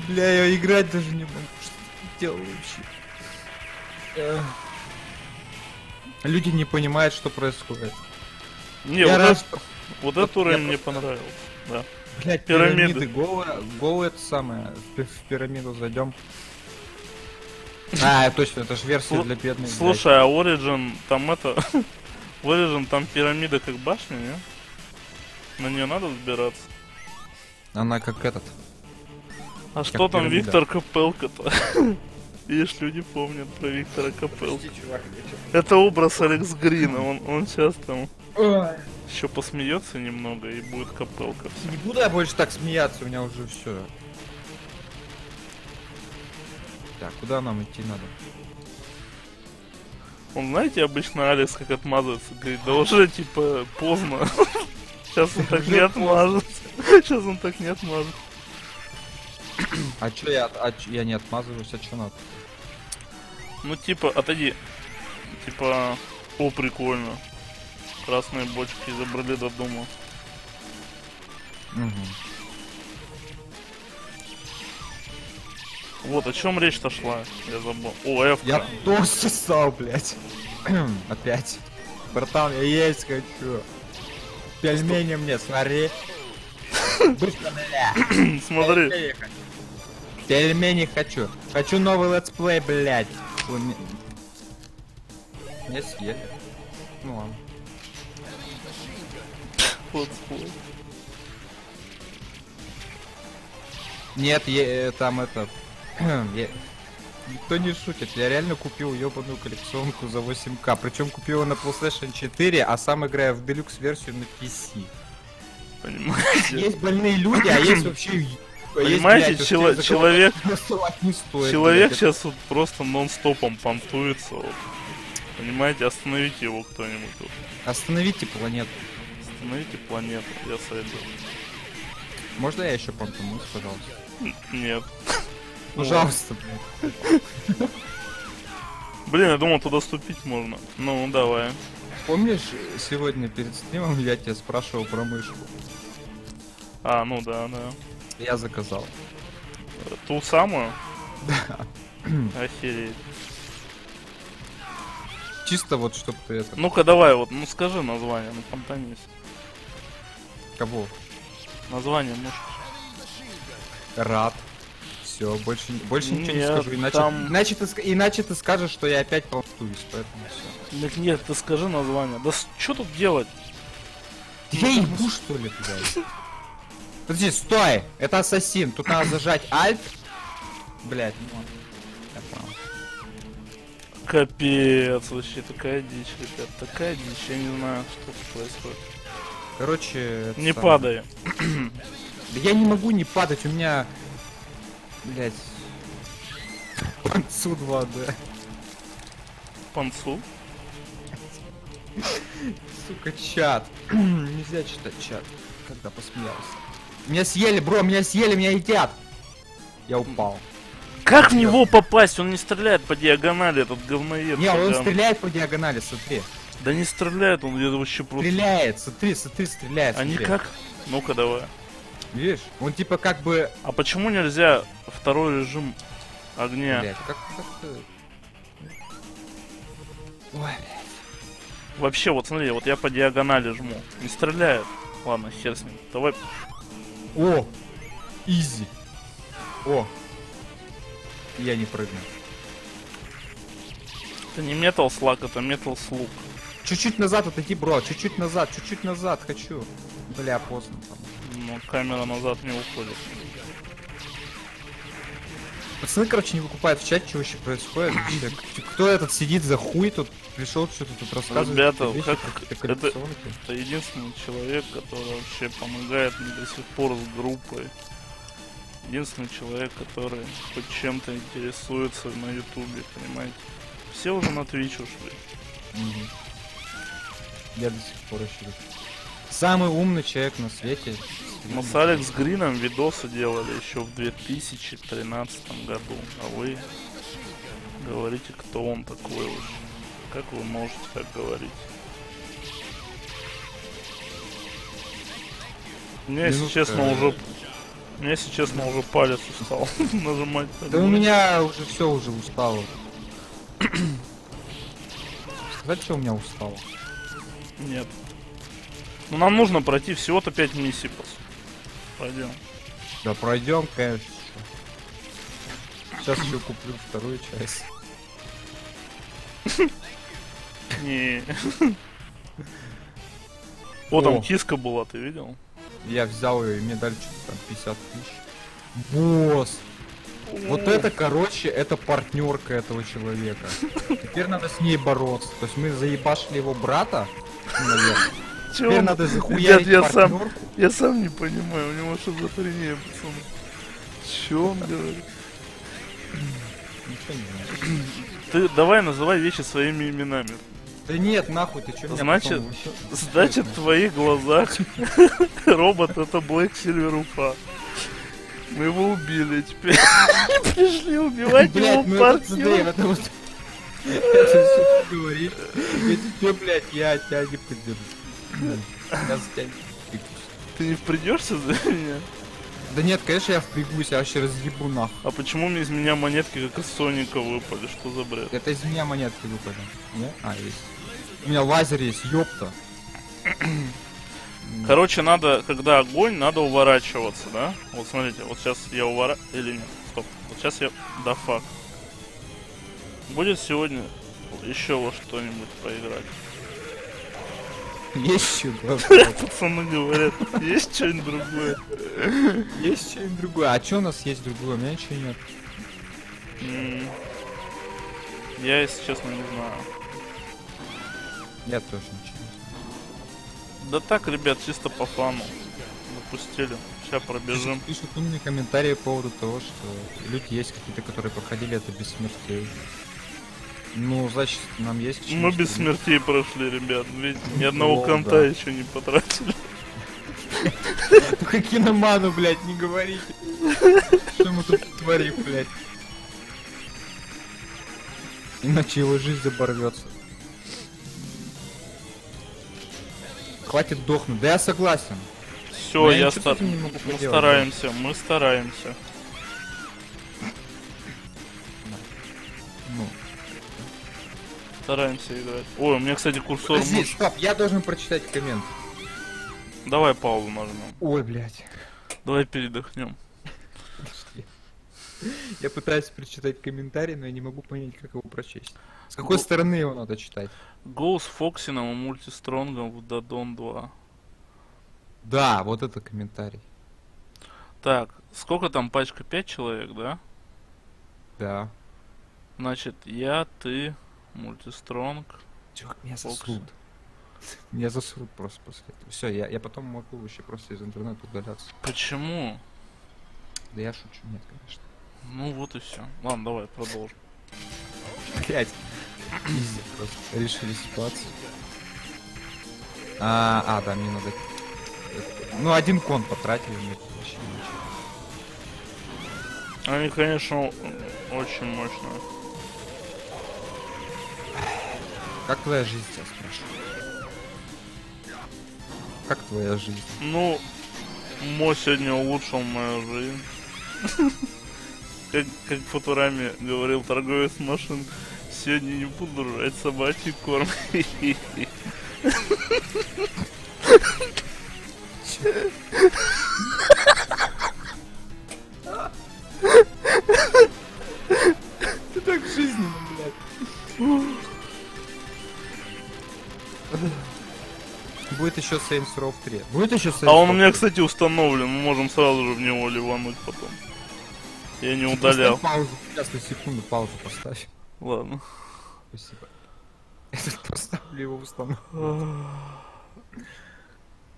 Бля, я играть даже не могу. Что ты делал вообще? Люди не понимают, что происходит. Не, я вот, раз... это, вот этот уровень мне просто... понравился. Да. Блядь, пирамиды. Гоу это самое. В, в пирамиду зайдем. А, точно, это же версия Слу для бедных. Слушай, блядь. А Origin там это... В Origin там пирамида как башня, не? На нее надо взбираться. Она как этот. А как что там пирамида. Виктор Капелка-то? Видишь, люди помнят про Виктора Капелка. Это образ Алекс Грина, он, он сейчас там... Еще посмеется немного и будет Капелка. Не буду я больше так смеяться, у меня уже все. Так, куда нам идти надо? Он, знаете, обычно Алекс как отмазывается, говорит, да уже, типа, поздно. Сейчас он так не отмажется. Сейчас он так не отмажется. А чё я, а чё, я не отмазываюсь, а чё надо? Ну, типа, отойди. Типа, о, прикольно. Красные бочки забрали до дома. Угу. Вот, о чем речь-то шла? Я забыл. О, F. -ка. Я тоже сосал, блядь. Опять. Братан, я есть хочу. Пельмени мне, смотри. Быстро, блядь. Смотри. Пельмени хочу. Хочу новый летсплей, блядь. Не съели. Ну ладно. Летсплей. Нет, е там это... Я... Никто не шутит, я реально купил ёбаную коллекционку за восемь ка, причем купил ее на PlayStation четыре, а сам играю в Deluxe версию на пи си. Понимаете? Есть больные люди, а есть вообще... Понимаете, есть, блядь, чело вот, человек... Стоит, человек блядь, сейчас это... вот просто нон-стопом понтуется. Вот. Понимаете, остановите его кто-нибудь. Вот. Остановите планету. Остановите планету, я советую. Можно я еще понтумусь, пожалуйста? Нет. Пожалуйста, блин. Блин, я думал, туда ступить можно. Ну, давай. Помнишь, сегодня перед стримом я тебя спрашивал про мышку? А, ну да, да. Я заказал. Ту самую? Да. Охереть. Чисто вот, чтоб ты это... Ну-ка, давай, вот, ну скажи название, ну понтанись. Кого? Название мышки. Рад. Все, больше, больше ничего нет, не скажу, иначе, там... иначе, ты, иначе ты скажешь, что я опять полтуюсь, поэтому все. Нет, нет, ты скажи название. Да что тут делать? Я ну, ебу, с... что ли, туда? Подожди, стой! Это ассасин, тут надо зажать альт. Блять, ну ладно. Я понял. Капец, вообще, такая дичь, ребят, такая дичь, я не знаю, что тут происходит. Короче... Не там... падай. Да я не могу не падать, у меня... Блять. Панцу два, да. Панцу? Сука, чат. Нельзя читать чат, когда посмеялся. Меня съели, бро, меня съели, меня едят. Я упал. Как в него попасть? Он не стреляет по диагонали, этот говноед. Не, он стреляет по диагонали, смотри. Да не стреляет он, это вообще просто... Стреляет, смотри, смотри, стреляет. Они как? Ну-ка, давай. Видишь? Он типа как бы... А почему нельзя второй режим огня? Блядь, как, как ты... Ой, блядь. Вообще, вот смотри, вот я по диагонали жму. Не стреляет. Ладно, хер с ним. Давай... О! Изи! О! Я не прыгну. Это не Metal Slug, это Metal Slug. Чуть-чуть назад отойди, бро, чуть-чуть назад, чуть-чуть назад хочу. Бля, поздно. Ну, камера назад не уходит. Пацаны, короче, не выкупают в чате, что вообще происходит. Кто этот сидит за хуй тут, пришел, что-то тут рассказывает. Ребята, вещи, как... это, это единственный человек, который вообще помогает мне до сих пор с группой. Единственный человек, который хоть чем-то интересуется на ютубе, понимаете? Все уже на Twitch ушли. Угу. Я до сих пор еще... Самый умный человек на свете. Мы с Алекс Грином видосы делали еще в две тысячи тринадцатом году. А вы говорите, кто он такой уж. Как вы можете так говорить? Мне, если честно, уже... Мне, если честно, уже палец устал нажимать. Да у меня уже все уже устало. Сказать, что у меня устало? Нет. Ну, нам нужно пройти всего-то пять миссий, по сути. Пойдем. Да пройдем, конечно. Сейчас еще куплю вторую часть. Не. О, там киска была, ты видел? Я взял ее, и мне дали что-то там пятьдесят тысяч. Босс! Вот это, короче, это партнерка этого человека. Теперь надо с ней бороться. То есть мы заебашили его брата, наверное. Чего? Теперь надо захуярить я, я, сам, я сам не понимаю, у него что за хрень, пацаны. Чё он говорит? Ничего не знаю. Ты давай называй вещи своими именами. Да нет, нахуй, ты чё? Значит, значит в твоих глазах робот это Black Silver Уфа. Мы его убили, теперь пришли убивать его партнёра. Это всё ты говоришь. Я тебе, блядь, я тебя не поддержу. Ты не впрягешься за меня? Да нет, конечно, я впрягусь, я вообще разъебу нахуй. А почему мне из меня монетки как из Соника выпали? Что за бред? Это из меня монетки выпали. Нет? А, есть. У меня лазер есть, ёпта. Короче, надо, когда огонь, надо уворачиваться, да? Вот смотрите, вот сейчас я увора... Или нет, стоп. Вот сейчас я... Да фак. Будет сегодня еще во что-нибудь поиграть? Есть что-то. Пацаны говорят, есть что-нибудь другое. Есть что-нибудь другое. А что у нас есть другое? У меня ничего нет. Я, если честно, не знаю. Я тоже ничего не знаю. Да так, ребят, чисто по фану. Запустили. Сейчас пробежим. Пишут умные комментарии по поводу того, что люди есть какие-то, которые проходили это без смертей. Ну, значит, нам есть... Мы без смертей прошли, ребят, ведь ни одного конта еще не потратили. Только киноману, блядь, не говорите. Что мы тут творим, блядь? Иначе его жизнь оборвется. Хватит дохнуть, да я согласен. Все, я стараемся, мы стараемся. Ну... Стараемся играть. Ой, у меня, кстати, курсор... Подожди, стоп, я должен прочитать коммент. Давай паузу нажмем. Ой, блядь. Давай передохнем. Я пытаюсь прочитать комментарий, но я не могу понять, как его прочесть. С какой Go... стороны его надо читать? Go с Фоксином и Мультистронгом в Додон два. Да, вот это комментарий. Так, сколько там пачка? пять человек, да? Да. Значит, я, ты... Мультистронг. Чувак, меня засрут. Меня засрут просто после этого. Все, я, я потом могу вообще просто из интернета удаляться. Почему? Да я шучу, нет, конечно. Ну вот и все. Ладно, давай, продолжим. Блять. Просто решили ситуацию. А, а, да, мне надо... Ну, один кон потратили, мне вообще ничего. Они, конечно, очень мощные. Как твоя жизнь, я спрашиваю? Как твоя жизнь? Ну, Мо сегодня улучшил мою жизнь. Как, как Футурами говорил торговец машин, сегодня не буду жрать собачий корм. Ты так жизненно, блядь. Будет еще Saints Row три. Будет еще Saints Row три. А он у меня, кстати, установлен. Мы можем сразу же в него ливануть потом. Я не удалял. Паузу. Сейчас на секунду паузу поставь. Ладно. Спасибо. Я тут поставлю его установку.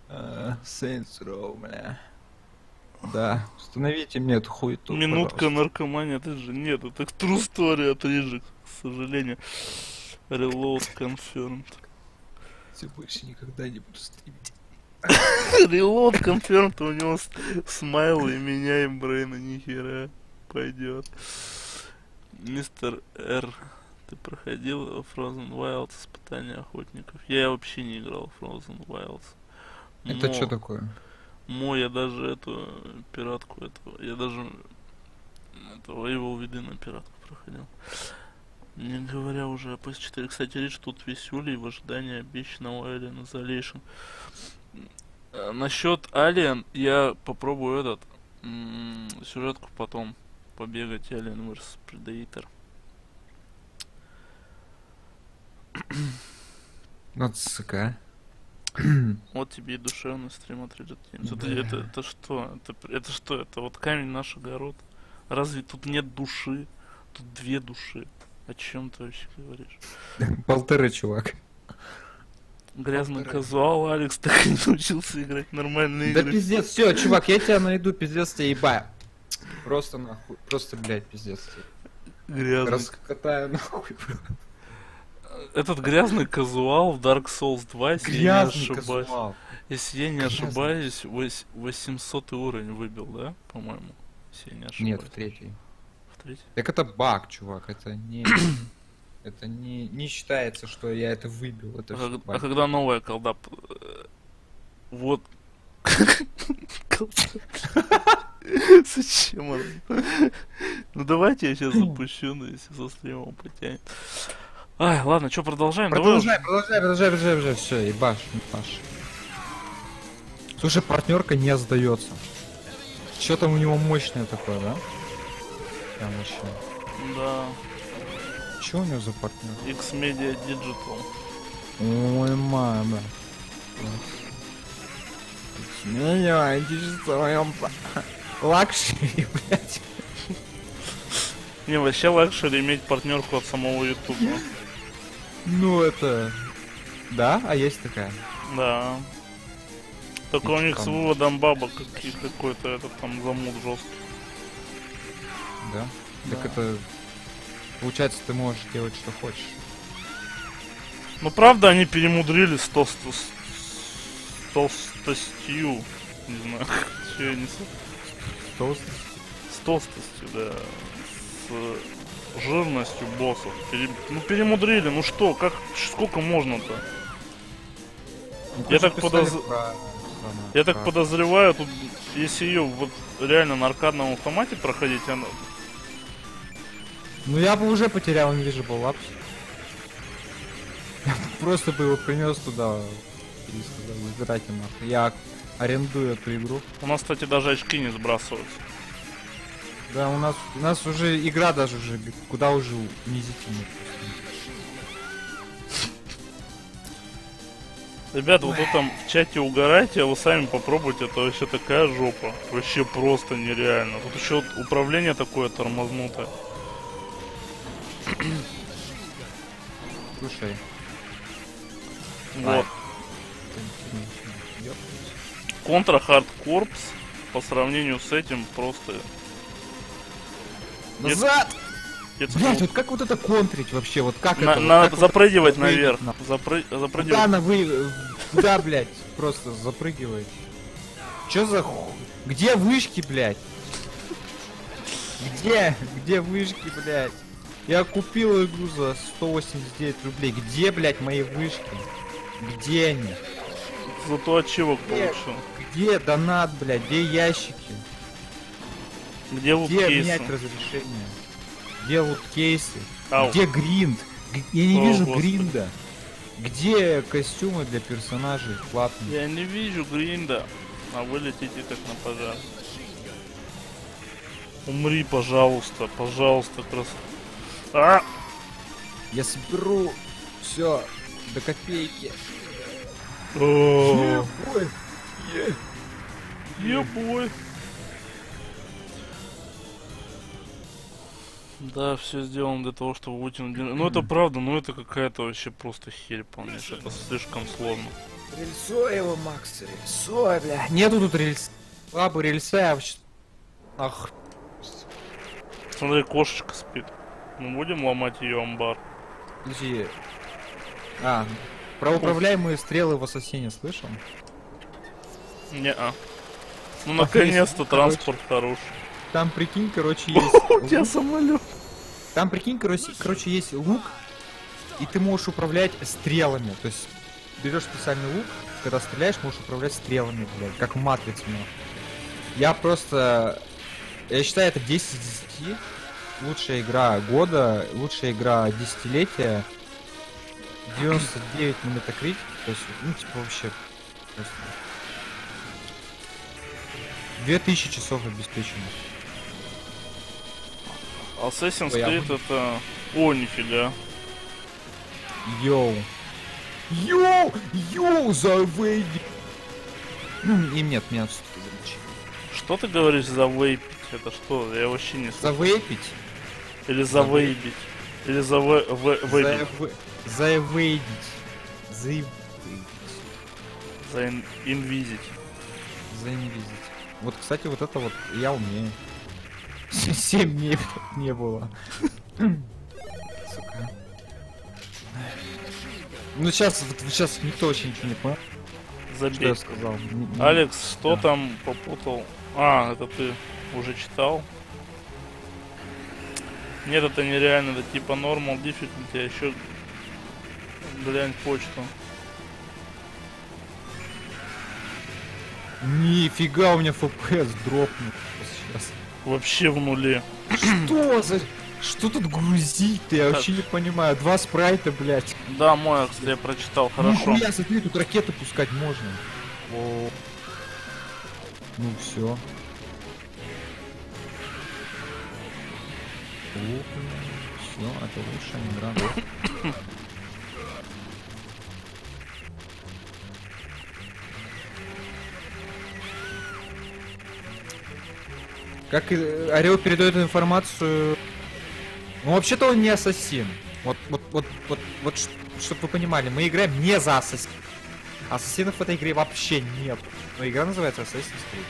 Saints Row, бля. Да. Установите мне эту хуету. Минутка наркомания, ты же. Нет, это true story от Рижик, к сожалению. Reload confirmed. Я больше никогда не буду стримить. Reload confirmed, у него смайл и меня, и брейна, нихера. Пойдет. Мистер Р. Ты проходил Frozen Wilds, испытания охотников? Я вообще не играл в Frozen Wilds. Но... Это что такое? Мо, я даже эту пиратку этого, я даже этого Evil Within пиратку проходил. Не говоря уже о пи эс четыре. Кстати, речь тут весюлей в ожидании обещанного Alien Isolation. Насчет Alien я попробую этот м -м, сюжетку потом побегать. Alien versus. Predator. Вот сука. Вот тебе и душевный стрим от Red Dead. Да. Это, это что? Это, это что? Это вот камень наш огород. Разве тут нет души? Тут две души. О чем ты вообще говоришь? Полторы, чувак. Грязный Полторы. Казуал, Алекс так и не научился играть нормальные да игры. Да пиздец, все, чувак, я тебя найду, пиздец, я ебаю. Просто нахуй, просто, блядь, пиздец. Грязный. Раскатаю нахуй. Этот грязный казуал в Dark Souls два, если грязный я не ошибаюсь. Казуал. Если я не грязный. Ошибаюсь, восемьсотый уровень выбил, да, по-моему? Если я не ошибаюсь. Нет, в третий. Так это баг, чувак, это не... это не, не считается, что я это выбил. Это а, а когда новая колда... Вот... Зачем она? Ну давайте я сейчас запущу, но если со стримом потянет. Ай, ладно, что, продолжаем? Продолжай, продолжай, продолжай, продолжай, все, ебаш, ебаш. Слушай, партнерка не сдается. Что там у него мощное такое, да? Там еще. Да. Че у него за партнер? X-Media Digital. Ой, мама. X-Media Digital. Лакшери, блядь. Не, вообще лакшери иметь партнерку от самого YouTube. Ну это... Да? А есть такая? Да. Только у них с выводом бабок какой-то этот там замут жесткий. Да? Да? Так это... Получается, ты можешь делать, что хочешь. Ну, правда, они перемудрили с толстостью. Не знаю, что я несу. С толстостью? С толстостью, да. С жирностью боссов. Пере... Ну, перемудрили, ну что, как... Сколько можно-то? Ну, я так подозреваю... Про... Я так подозреваю, тут, если ее вот реально на аркадном автомате проходить, она... Ну я бы уже потерял Invisible Labs. Я просто бы его принес туда, выбирать ему. Я арендую эту игру. У нас, кстати, даже очки не сбрасываются. Да, у нас у нас уже игра даже уже куда уже унизительнее. Ребята, вот вы там в чате угорайте, а вы сами попробуйте, это вообще такая жопа. Вообще просто нереально. Тут еще вот управление такое тормознутое. Слушай. Вот. Contra Hard Corps по сравнению с этим просто... Назад! Нет... Блять, вот как вот это контрить вообще, вот как на, это? Надо вот запрыгивать вот... наверх. Запры... Запрыгивать. Да, на вы... Да, блять, просто запрыгивай. Чё за ху... Где вышки, блять? Где? Где вышки, блять? Я купил игру за сто восемьдесят девять рублей. Где, блять, мои вышки? Где они? Зато отчивок получил. Где донат, блять? Где ящики? Где луткейсы? Где менять разрешение? Где лут-кейсы? Где гринд? Я не О, вижу Господи. Гринда. Где костюмы для персонажей платные? Я не вижу гринда. А вы летите как на пожар. Умри, пожалуйста, пожалуйста, красавчик. А! Я соберу все до копейки. Е-бой. Е-бой. Да, все сделано для того, чтобы вытянуть. Ну это правда, но это какая-то вообще просто херь полная. Это слишком сложно. Рельсуй его, Макс, рельсуй, бля. Нету тут рельс. Лапы рельса, а вообще... Ах. Смотри, кошечка спит. Мы будем ломать ее амбар. Иди. А, про управляемые стрелы в Ассасине слышал? Не-а. Ну наконец-то транспорт хороший. Там, прикинь, короче, есть... У тебя самолет. Там, прикинь, короче, есть лук, и ты можешь управлять стрелами. То есть, берешь специальный лук, когда стреляешь, можешь управлять стрелами, блядь, как матрицами. Я просто... Я считаю, это десять из десяти. Лучшая игра года, лучшая игра десятилетия. девяносто девять на метакритике. То есть, ну, типа, вообще... Просто... две тысячи часов обеспечено. Assassin's Creed это... О, нифига. Йоу. Йоу! Йоу, завейпить! Им нет, меня все-таки замечает. Что ты говоришь завейпить? Это что? Я вообще не слышу. Завейпить? Или завейпить? Или завейпить? Завейпить. Завейпить. Заинвизить. Заинвизить. Вот, кстати, вот это вот я умею. семь дней не было. Сука. Ну сейчас, сейчас никто очень ничего не понял. Забей. Я сказал. Алекс, что да. Там попутал? А, это ты уже читал? Нет, это нереально, это типа normal difficulty, а еще глянь почту. Нифига, у меня эф пи эс дропнул сейчас. Вообще в нуле. Что за... Что тут грузить-то? Я так. Вообще не понимаю. Два спрайта, блять. Да, мой, кстати, я прочитал, хорошо. Ну, хуя, смотри, тут ракеты пускать можно. О. Ну все. Все, это лучшая игра. Как Орел передает информацию. Ну вообще-то он не ассасин. Вот, вот, вот, вот, вот, чтобы вы понимали, мы играем не за ассасин. Ассасинов в этой игре вообще нет. Но игра называется Assassin's Creed.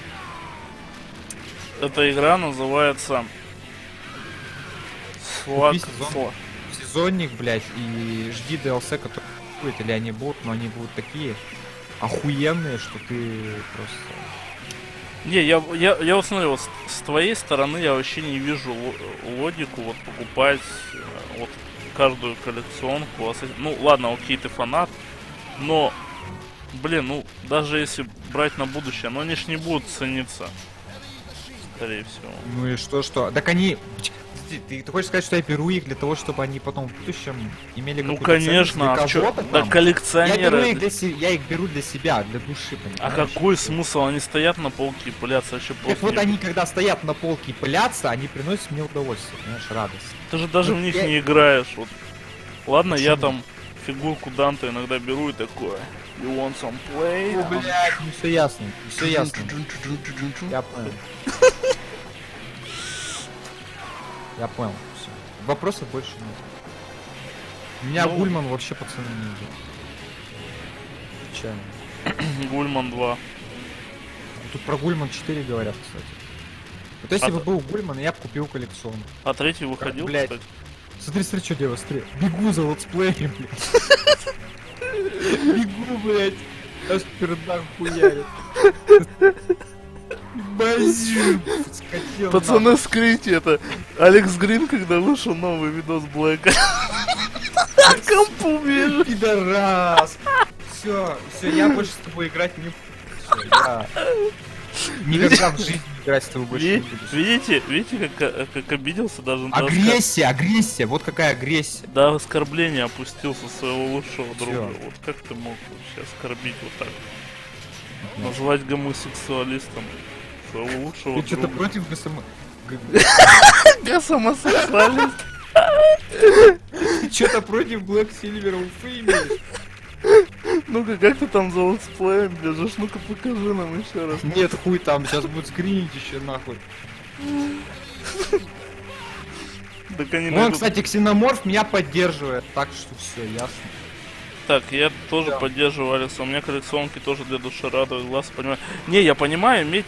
Эта игра называется Slug. Сезон... Сезонник, блядь, и жди ди эл си, который будет, или они будут, но они будут такие охуенные, что ты просто. Не, я, я, я вот смотрю, вот с, с твоей стороны я вообще не вижу логику вот покупать вот каждую коллекционку. Ну ладно, окей, ты фанат, но, блин, ну даже если брать на будущее, но они ж не будут цениться, скорее всего. Ну и что, что? Так они... Ты, ты, ты хочешь сказать, что я беру их для того, чтобы они потом в будущем имели какую-то... Ну конечно, а чё, да коллекционеры... Я, для... я их беру для себя, для души, понимаешь? А какой смысл? Они стоят на полке и пылятся, вообще просто... Так вот они, когда стоят на полке и пылятся, они приносят мне удовольствие, понимаешь, радость. Ты же даже ну, в них я... не играешь, вот. Ладно, почему? Я там фигурку Данте иногда беру и такое... You want some play? О, блядь, ну всё ясно, всё ясно. Я понял. Я понял, все. Вопросов больше нет. У меня ну... Гульман вообще, пацаны, не идет. Отвечаем. Гульман два. Тут про Гульман четыре говорят, кстати. Вот если а бы т... был Гульман, я бы купил коллекцион. А третий выходил, блядь. Кстати? Смотри, смотри, что делаю, смотри. Бегу за летсплеем, блядь. Бегу, блядь. Аж пердак хуярит. Базю! Пацаны, скрытие это. Алекс Грин, когда вышел новый видос Блэка. Компу бежит. Пидорас. Все, все, я больше с тобой играть не буду. Я... Никогда в жизни играть с тобой больше не буду. Видите, видите, как, как обиделся даже на агрессия, оскар... агрессия, вот какая агрессия. Да, оскорбление опустился своего лучшего все. Друга. Вот как ты мог вообще оскорбить вот так? Нет. Назвать гомосексуалистом. Лучшего ты что-то против гасомо... Гасомосексуалист? Ты что-то против Black Silver Уфы имеешь? Ну-ка, как ты там за летсплеем бежишь? Ну-ка, покажи нам еще раз. Нет, хуй там, сейчас будет скринить еще нахуй. Он, кстати, ксеноморф меня поддерживает, так что все ясно. Так, я тоже да. поддерживаю Алекса, у меня коллекционки тоже для души радуют, глаз понимаю. Не, я понимаю, медь...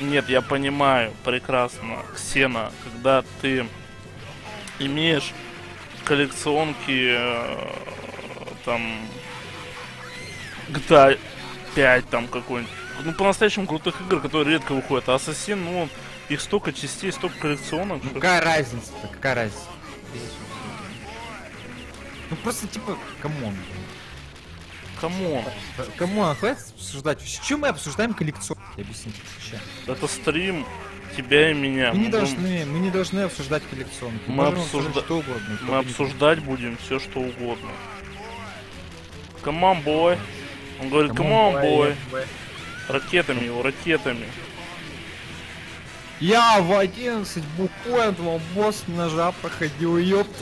Нет, я понимаю прекрасно, Ксена, когда ты имеешь коллекционки, э, там, джи ти эй пять там какой-нибудь, ну, по-настоящему крутых игр, которые редко выходят, а Ассасин, ну, их столько частей, столько коллекционок. Ну, какая разница-то, какая разница? Ну просто типа, камон. Камон. Камон, а хватит обсуждать. С чем мы обсуждаем коллекцию? Объясните, сейчас. Это стрим тебя и меня. Мы не должны, мы не должны обсуждать коллекцию. Мы, мы обсужда... что угодно. Мы обсуждать будем все что угодно. Камон, бой. Он говорит, камон, бой. Ракетами его, ракетами. Я в одиннадцать буквально два босс ножа проходил, ёпт.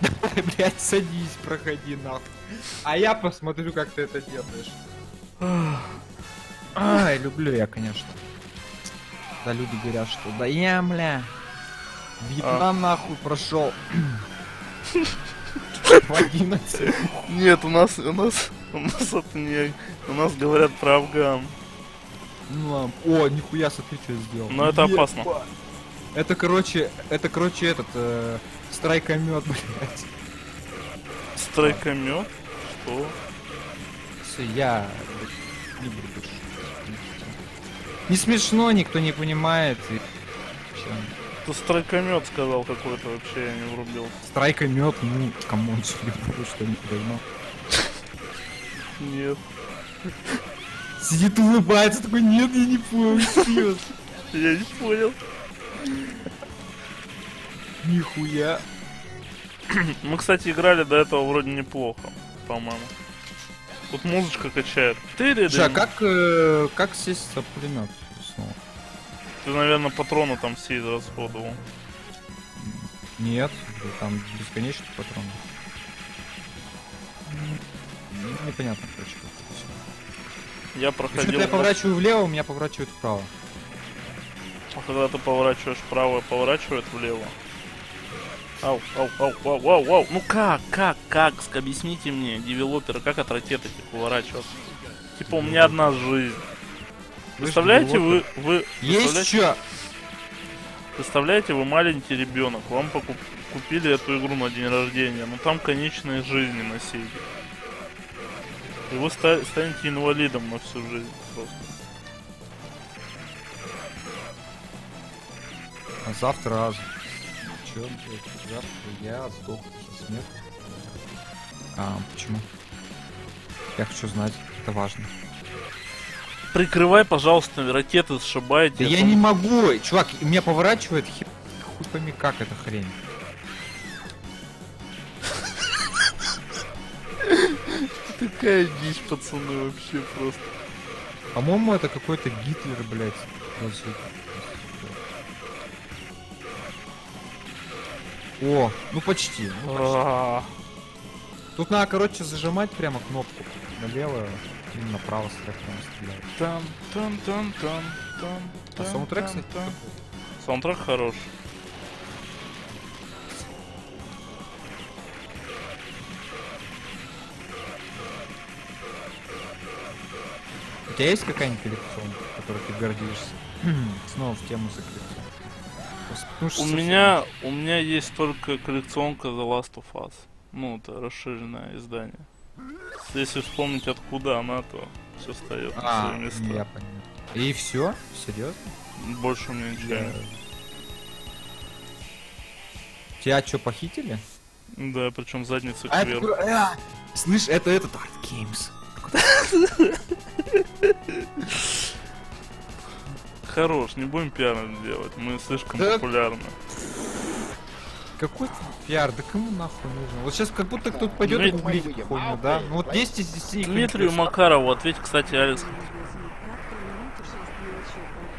Давай, блядь, садись, проходи нахуй. А я посмотрю, как ты это делаешь. Ай, люблю я, конечно. Да люди говорят, что да я, бля. Вьетнам нахуй прошел. Нет, у нас, у нас, у нас это не, у нас говорят про Афган. Ну ладно. О, нихуя, смотри, что я сделал. Но это опасно. Это, короче, это, короче, этот... Э... Страйкомет, блядь. Страйкомет? Что? Все, я... Не буду больше. Не смешно, никто не понимает. И... Ты страйкомет сказал какой-то, вообще я не врубил. Страйкомет? Ну, камон, что ли, что-нибудь давно. Нет. Сидит, улыбается, такой, нет, я не понял. Я не понял. Нихуя. Мы, кстати, играли до этого вроде неплохо, по-моему. Тут музычка качает. Слушай, а как, э, как сесть за пулемет снова? Ты, наверное, патроны там все израсходовал. Нет, там бесконечные патроны. Непонятно, короче, как это все. Я проходил... Если я поворачиваю влево, у меня поворачивает вправо. А когда ты поворачиваешь вправо, поворачивает влево. Ау, ау, ау, ау, ау, ау. Ну как, как, как, объясните мне, девелоперы, как от ракеты типа уворачиваться? Типа у меня одна жизнь. Представляете, вы, вы... Есть что? Представляете, вы маленький ребенок, вам покуп... купили эту игру на день рождения, но там конечные жизни на сейве. И вы ста... станете инвалидом на всю жизнь просто. А завтра раз. Я сдох со смертью. А, почему? Я хочу знать, это важно. Прикрывай, пожалуйста, ракеты сшибайте. Да я не могу, чувак, меня поворачивает, хер... хуй пойми, как эта хрень. Такая дичь, пацаны, вообще просто. По-моему, это какой-то Гитлер, блядь. О, ну почти. Ну, почти. Тут надо, короче, зажимать прямо кнопку налево и направо стреляет. Там, там, там, там, там. А саундтрек, кстати, там. Саундтрек хорош. У тебя есть какая-нибудь коллекционка, которой ты гордишься? Снова в тему закрепил. У совсем... меня у меня есть только коллекционка The Last of Us. Ну, это расширенное издание. Если вспомнить, откуда она, то все встает а, на свои места. Я понял. И все? Серьезно? Больше у меня ничего нет. Тебя что, похитили? Да, причем задницы а кверху. Это... Слышь, это этот Art Games. Хорош, не будем пиар делать, мы слишком да... популярны. Какой пиар, да кому нахуй нужно? Вот сейчас как будто кто-то пойдет Дмит... и гуглить хуйню, да? Ну вот десять из десяти... Дмитрию Макарову ответь, кстати, Алекс.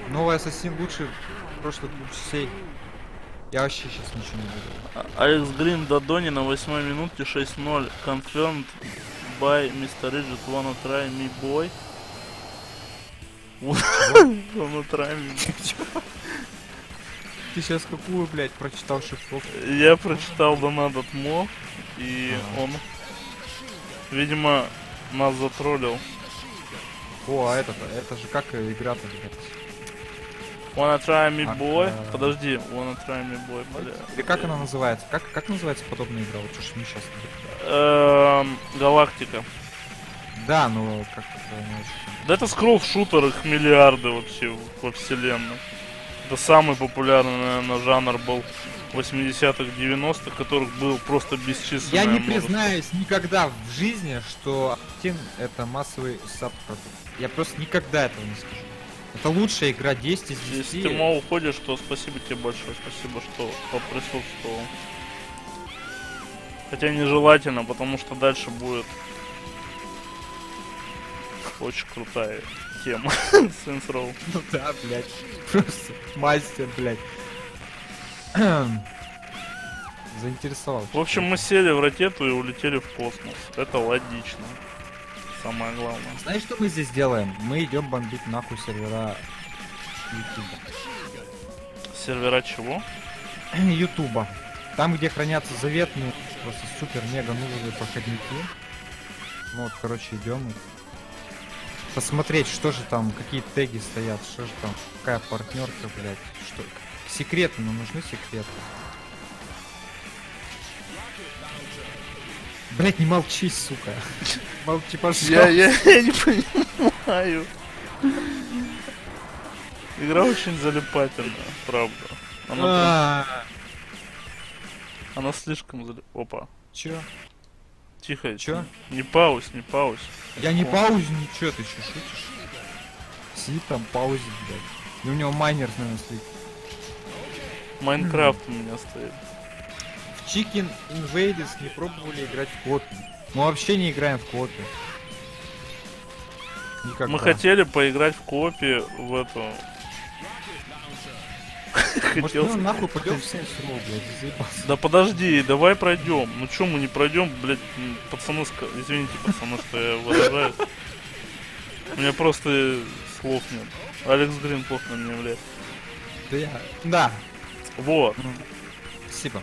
Новый Ассасин лучше прошлых частей. Я вообще сейчас ничего не буду. Алекс Грин до Дони на восьмой минуте шесть ноль. Confirmed by Mister Rigid, wanna try me boy? Wanna try me. Ты сейчас какую, блядь, прочитал шифровку? Я прочитал донат от Мо, и он, видимо, нас затроллил. О, а это, это же как игра-то, блядь. Wanna try me boy? А, подожди, wanna try me boy, блядь. Или как она называется? Как, как называется подобная игра? Вот что ж мне сейчас эм, Галактика. Да, ну как это не очень. Да это скролл-шутер, их миллиарды вообще во вселенной. Это самый популярный, наверное, жанр был восьмидесятых, девяностых, которых был просто бесчисленное Я не множество. Признаюсь никогда в жизни, что Steam это массовый сабпродукт. Я просто никогда этого не скажу. Это лучшая игра десять из десяти. Если ты, Мо, уходишь, то спасибо тебе большое. Спасибо, что поприсутствовал. Хотя нежелательно, потому что дальше будет очень крутая тема. Saints Row. Ну да, блядь. Просто мастер, блядь. Заинтересовал. В общем, мы сели в ракету и улетели в космос. Это логично. Самое главное. Знаешь, что мы здесь делаем? Мы идем бомбить нахуй сервера Ютуба. Сервера чего? Ютуба. Там, где хранятся заветные, просто супер-мега нужные проходники. Вот, короче, идем посмотреть, что же там, какие теги стоят, что же там, какая партнерка, блядь, что. Секреты, нам нужны секреты. Блять, не молчи, сука. Молчи, пожалуйста. Я, я, я не понимаю. Игра очень залипательная, правда. Она, она слишком залип... Опа. Чё? Тихо. Чё? Не паусь, не паусь. Я не паусь, ничего, ты чё, шутишь? Сидит там, паузит, блядь. И у него майнер, наверное, стоит. Майнкрафт у меня стоит. Chicken Invaders не пробовали играть в код. Мы вообще не играем в копе. Никогда. Мы хотели поиграть в копе в эту. Может, ну, нахуй пойдем в Saints Row, блядь. Да подожди, давай пройдем. Ну чё мы не пройдем, блядь, пацаны, ска... извините, пацаны, что я выражаюсь. У меня просто слов нет. Алекс Грин плохо на меня влияет. Да я. Да. Вот. Спасибо.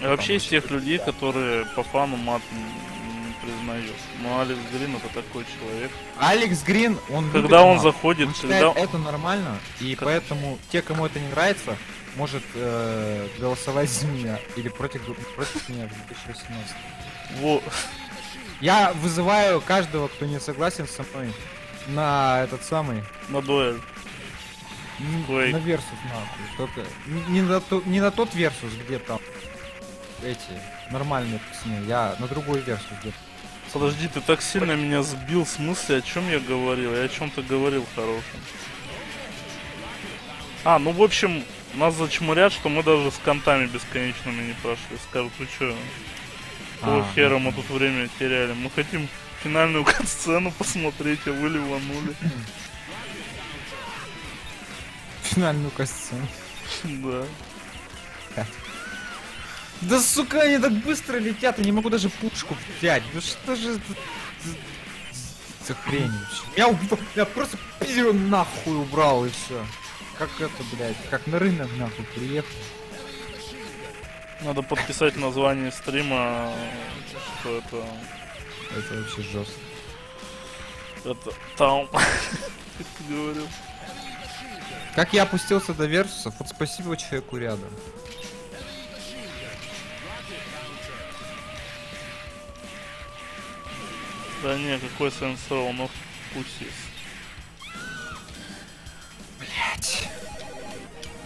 Я вообще из тех людей, которые по фану мат не признают. Но Алекс Грин это такой человек. Алекс Грин, он когда он мат. Заходит, он считает, когда это нормально, и как... поэтому те, кому это не нравится, может э, голосовать за меня или против против меня в две тысячи восемнадцатом. Во. Я вызываю каждого, кто не согласен со мной, на этот самый. На дуэль. Н на версус, нахуй. Только не на то, не на тот версус, где там. Эти нормальные пацаны, я на другую версию где-то. Подожди, ты так сильно меня сбил с мысли, о чем я говорил, я о чем-то говорил хорошем. А, ну в общем, нас зачмурят, что мы даже с контами бесконечными не прошли. Скажут, вы чё, какого а, хера да. Мы тут время теряли. Мы хотим финальную катсцену посмотреть, а вы ливанули. Финальную катсцену. Да. Да сука, они так быстро летят, я не могу даже пушку взять. Ну что же это за хрень? Я, уб... я просто пизю нахуй убрал и все. Как это, блядь, как на рынок нахуй приехал. Надо подписать название стрима, что это. Это вообще жестко. Это там. Как ты говорил. Как я опустился до версусов, вот спасибо человеку рядом. Да не, какой сенсор, но вкусис. Блять.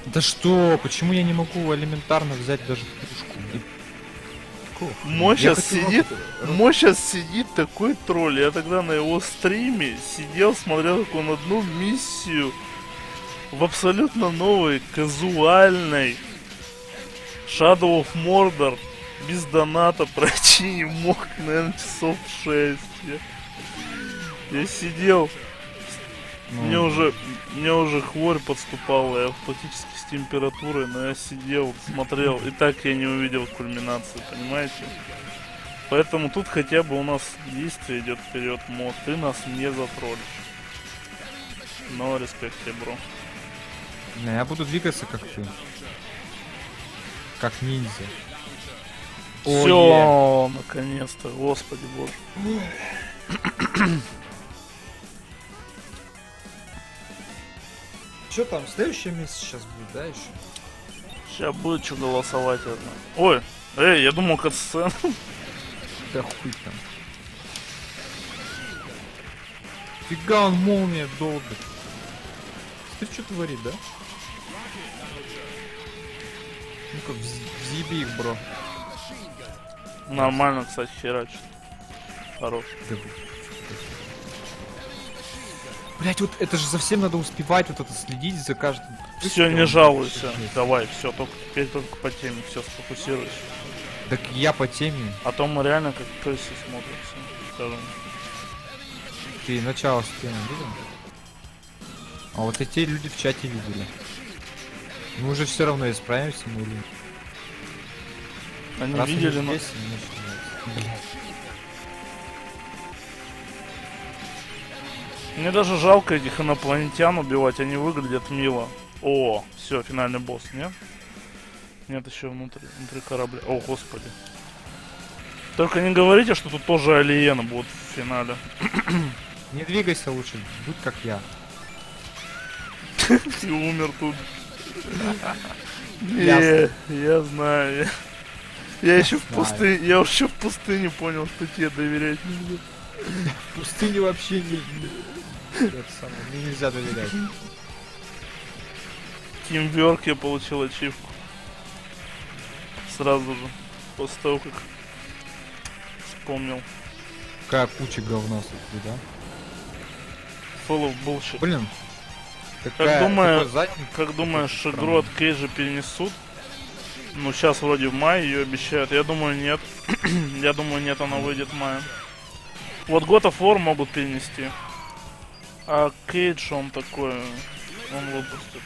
Да что, почему я не могу элементарно взять даже пушку? Мо сейчас сидит, Мо сейчас сидит такой тролль. Я тогда на его стриме сидел, смотрел, как он одну миссию в абсолютно новой, казуальной Shadow of Mordor без доната пройти не мог, наверное, часов шесть. Я, я сидел, ну, мне уже мне уже хворь подступала, я практически с температурой, но я сидел, смотрел, и так я не увидел кульминации, понимаете? Поэтому тут хотя бы у нас действие идет вперед, мод, ты нас не затроллишь. Но респект тебе, бро. Я буду двигаться как ты. Как ниндзя. Все, наконец-то, господи боже. Что там, следующий месяц сейчас будет, да, еще? Сейчас будет что голосовать одно. Ой, эй, я думал, катсцена. Да хуй там. Фига он молния долго. Ты что творит, да? Ну-ка, взъеби их, бро. Нормально, кстати, херачит. Хорош. Блять, вот это же совсем надо успевать, вот это следить за каждым. Все, не жалуйся. Давай, все, только теперь только по теме, все, сфокусируйся. Так я по теме. А то мы реально как крысы смотримся, скажем. Ты начало с темы видел? А вот эти люди в чате видели. Мы уже все равно исправимся, мы или... Они раз видели нас. Мне даже жалко этих инопланетян убивать, они выглядят мило. О, все, финальный босс, нет? Нет, еще внутри, внутри корабля. О, господи. Только не говорите, что тут тоже алиены будут в финале. Не двигайся лучше, будь как я. Ты умер тут. Не, я знаю. Я еще в пустыне, я еще в пустыне понял, что тебе доверять нельзя. В пустыне вообще нельзя доверять. Teamwork я получил ачивку. Сразу же, после того, как вспомнил. Какая куча говна, собственно, да? Full of bullshit. Блин. Такая, как, думаю, задник, как думаешь, игру от Кейджа перенесут? Ну, сейчас вроде в мае ее обещают. Я думаю, нет. Я думаю, нет, она выйдет в мае. Вот God of War могут перенести. А Кейдж, он такой... Он выпустит.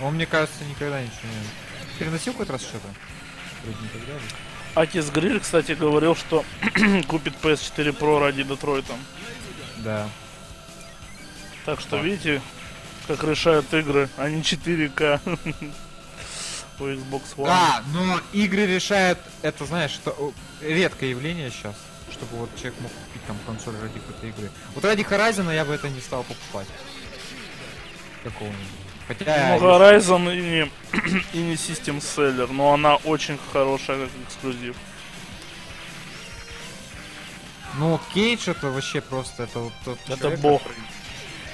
Он, мне кажется, никогда ничего не... Переносил хоть раз что-то? Алекс Грин, кстати, говорил, что купит пи эс четыре про ради Детройта. Да. Так что, так. Видите, как решают игры, а не четыре ка у Xbox One. Да, но игры решают, это, знаешь, что редкое явление сейчас, чтобы вот человек мог купить там консоль ради какой-то игры. Вот ради Horizon я бы это не стал покупать. Какого-нибудь. Хотя... Ну, Horizon и не, и не System Seller, но она очень хорошая как эксклюзив. Ну, Кейдж это вообще просто, это вот тот Это человек, бог. Который...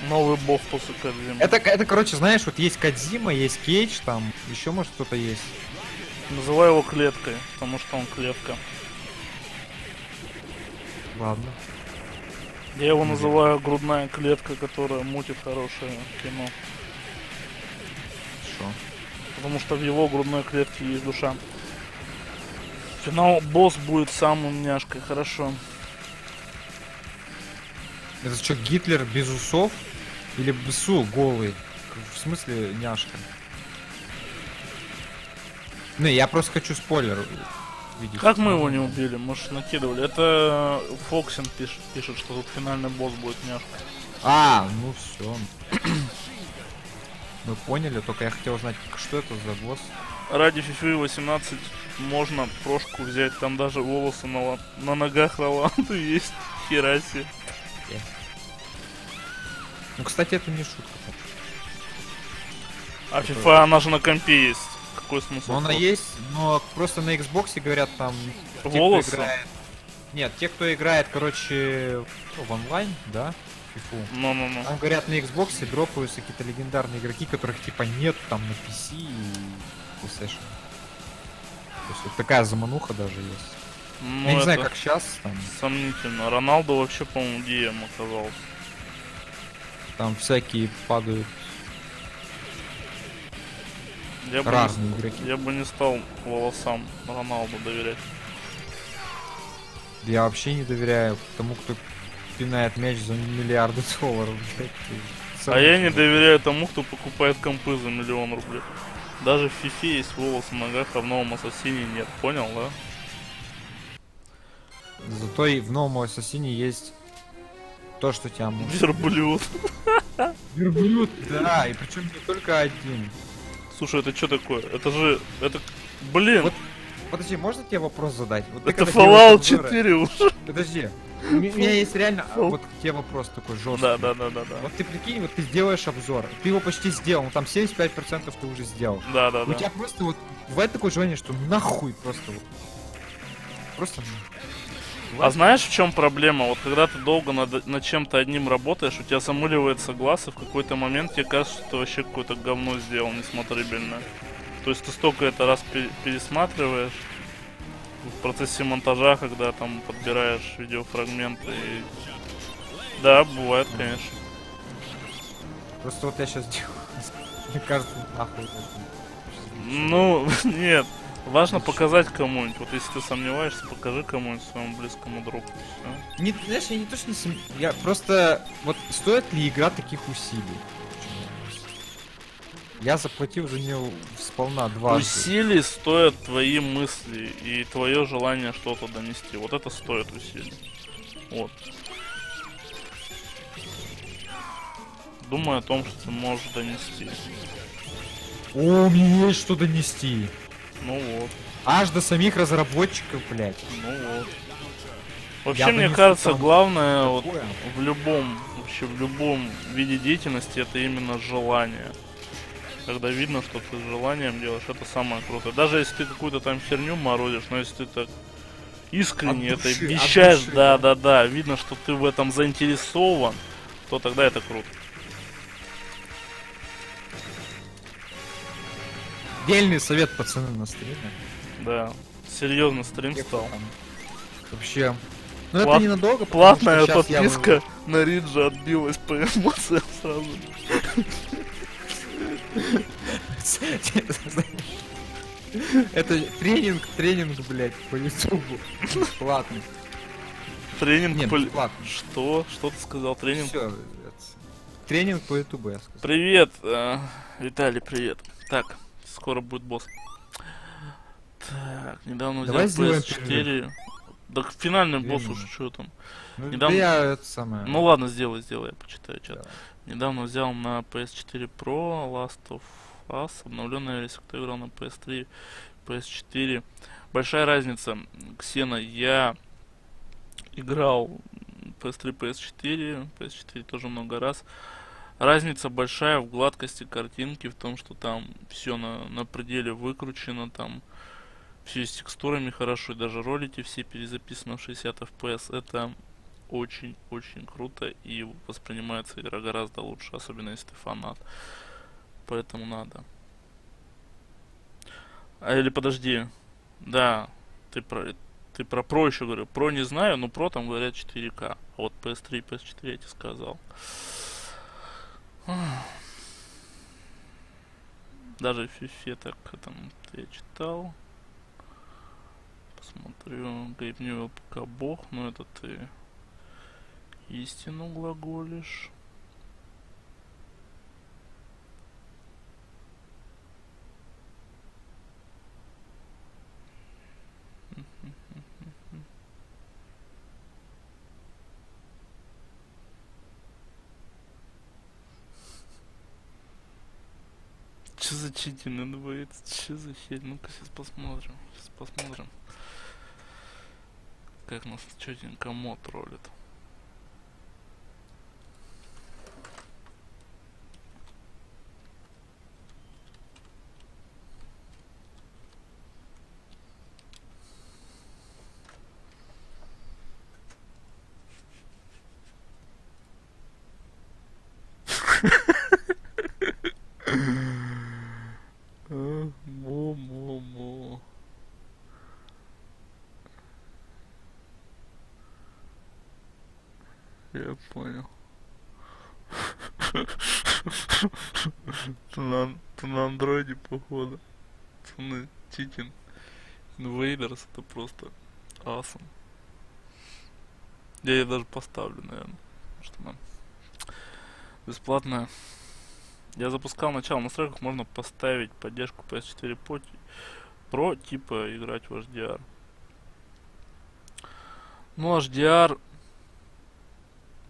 Новый бог после Кодзимы. Это, это, короче, знаешь, вот есть Кодзима, есть Кейдж, там, еще может кто-то есть. Называю его клеткой, потому что он клетка. Ладно. Я его называю грудная клетка, которая мутит хорошее кино. Шо? Потому что в его грудной клетке есть душа. Финал босс будет самым няшкой, хорошо. Это что, Гитлер без усов? Или бсу голый? В смысле няшка? Не, я просто хочу спойлер видеть. Как мы его не убили? Мы же накидывали. Это Фоксин пишет, пишет, что тут финальный босс будет няшка. А, ну все. Мы поняли, только я хотел узнать, что это за босс. Ради фифы восемнадцать можно прошку взять, там даже волосы на, на ногах Роланду есть. Хераси. Ну, кстати, это не шутка. А это... FIFA, она же на компе есть. Какой смысл? Она есть, но просто на Xbox говорят там... Волосы? Те, кто играет... Нет, те, кто играет, короче, в онлайн, да, FIFA. Ну, ну, ну. Там говорят, на Xbox дропаются какие-то легендарные игроки, которых типа нет там на пи си и PlayStation. То есть вот такая замануха даже есть. Ну, я не знаю, как сейчас там. Сомнительно. Роналду вообще, по-моему, геем оказался. Там всякие падают. Я разные бы не, игроки. Я бы не стал волосам Роналду доверять. Я вообще не доверяю тому, кто пинает мяч за миллиарды долларов. А я не доверяю тому, кто покупает компы за миллион рублей. Даже в фифе есть волосы на ногах, а в новом Ассасине нет. Понял, да? Зато и в новом Ассасине есть то, что тебя может. Верблюд. Верблюд, да, и причем не только один. Слушай, это что такое? Это же... Это... Блин! Вот, подожди, можно тебе вопрос задать? Вот это Fallout четыре уже. Подожди. У меня есть реально вот тебе вопрос такой жесткий. Да, да, да, да, да. Вот ты прикинь, вот ты сделаешь обзор, ты его почти сделал, там семьдесят пять процентов ты уже сделал. Да, да, да. У тебя просто вот бывает такое желание, что нахуй просто вот. Просто. А знаешь, в чем проблема? Вот когда ты долго над, над чем-то одним работаешь, у тебя замыливается глаз, и в какой-то момент тебе кажется, что ты вообще какое-то говно сделал несмотрибельное. То есть ты столько это раз пересматриваешь в процессе монтажа, когда там подбираешь видеофрагменты. И... Да, бывает, конечно. Просто вот я сейчас делаю. Мне кажется, нахуй. Ну, нет. Важно показать кому-нибудь. Вот если ты сомневаешься, покажи кому-нибудь, своему близкому другу. Все. Не, знаешь, я не то что не сомневаюсь. Я просто... Вот стоит ли игра таких усилий? Я заплатил за нее сполна двадцать. Усилий стоят твои мысли и твое желание что-то донести. Вот это стоит усилий. Вот. Думай о том, что ты можешь донести. О, у меня есть что донести. Ну вот. Аж до самих разработчиков, блядь. Ну вот. Вообще, я мне кажется, главное вот в любом, вообще в любом виде деятельности это именно желание. Когда видно, что ты с желанием делаешь, это самое крутое. Даже если ты какую-то там херню морозишь, но если ты так искренне от души, это вещаешь, да-да-да, видно, что ты в этом заинтересован, то тогда это круто. Дельный совет, пацаны, на стриме. Да, серьезно стрим я стал. Там. Вообще... Ну Плат... это ненадолго, платная подписка на Риджа отбилась по эмоциям сразу. Это тренинг, тренинг, блять, по ютубу. Бесплатный. Тренинг по... Что? Что ты сказал? Тренинг? Тренинг по ютубу, я сказал. Привет, Виталий, привет. Так, скоро будет босс. Так, недавно взял пи эс четыре. Да финальный босс уже, что там? Ну ладно, сделай, сделай, я почитаю чат. Недавно взял на пи эс четыре про Last of Us, обновленная, если кто играл на пи эс три, пи эс четыре. Большая разница, Ксена, я играл пи эс три, пи эс четыре, пи эс четыре тоже много раз. Разница большая в гладкости картинки, в том, что там все на, на пределе выкручено, там все с текстурами хорошо, и даже ролики все перезаписаны в шестьдесят эф пи эс. Это... очень-очень круто, и воспринимается игра гораздо лучше, особенно если ты фанат. Поэтому надо. А или подожди. Да, ты про ты про про еще говорю. Про не знаю, но про там говорят четыре ка. А вот пи эс три, пи эс четыре я тебе сказал. Даже в FIFA так там я читал. Посмотрю. Гейб Ньюэлл пока бог, но это ты. Истину глаголишь. Че за читин инвейдс? Че за херь? Ну-ка сейчас посмотрим. Сейчас посмотрим. Как нас чётенько мод ролит. Мо-мо-мо. Я понял. Ты на, ты на андроиде, походу. Цены Chicken Invaders, это просто awesome. Я ее даже поставлю, наверное. Что нам? Бесплатная. Я запускал начало, в настройках можно поставить поддержку пи эс четыре про, типа играть в эйч ди ар. Ну, эйч ди ар...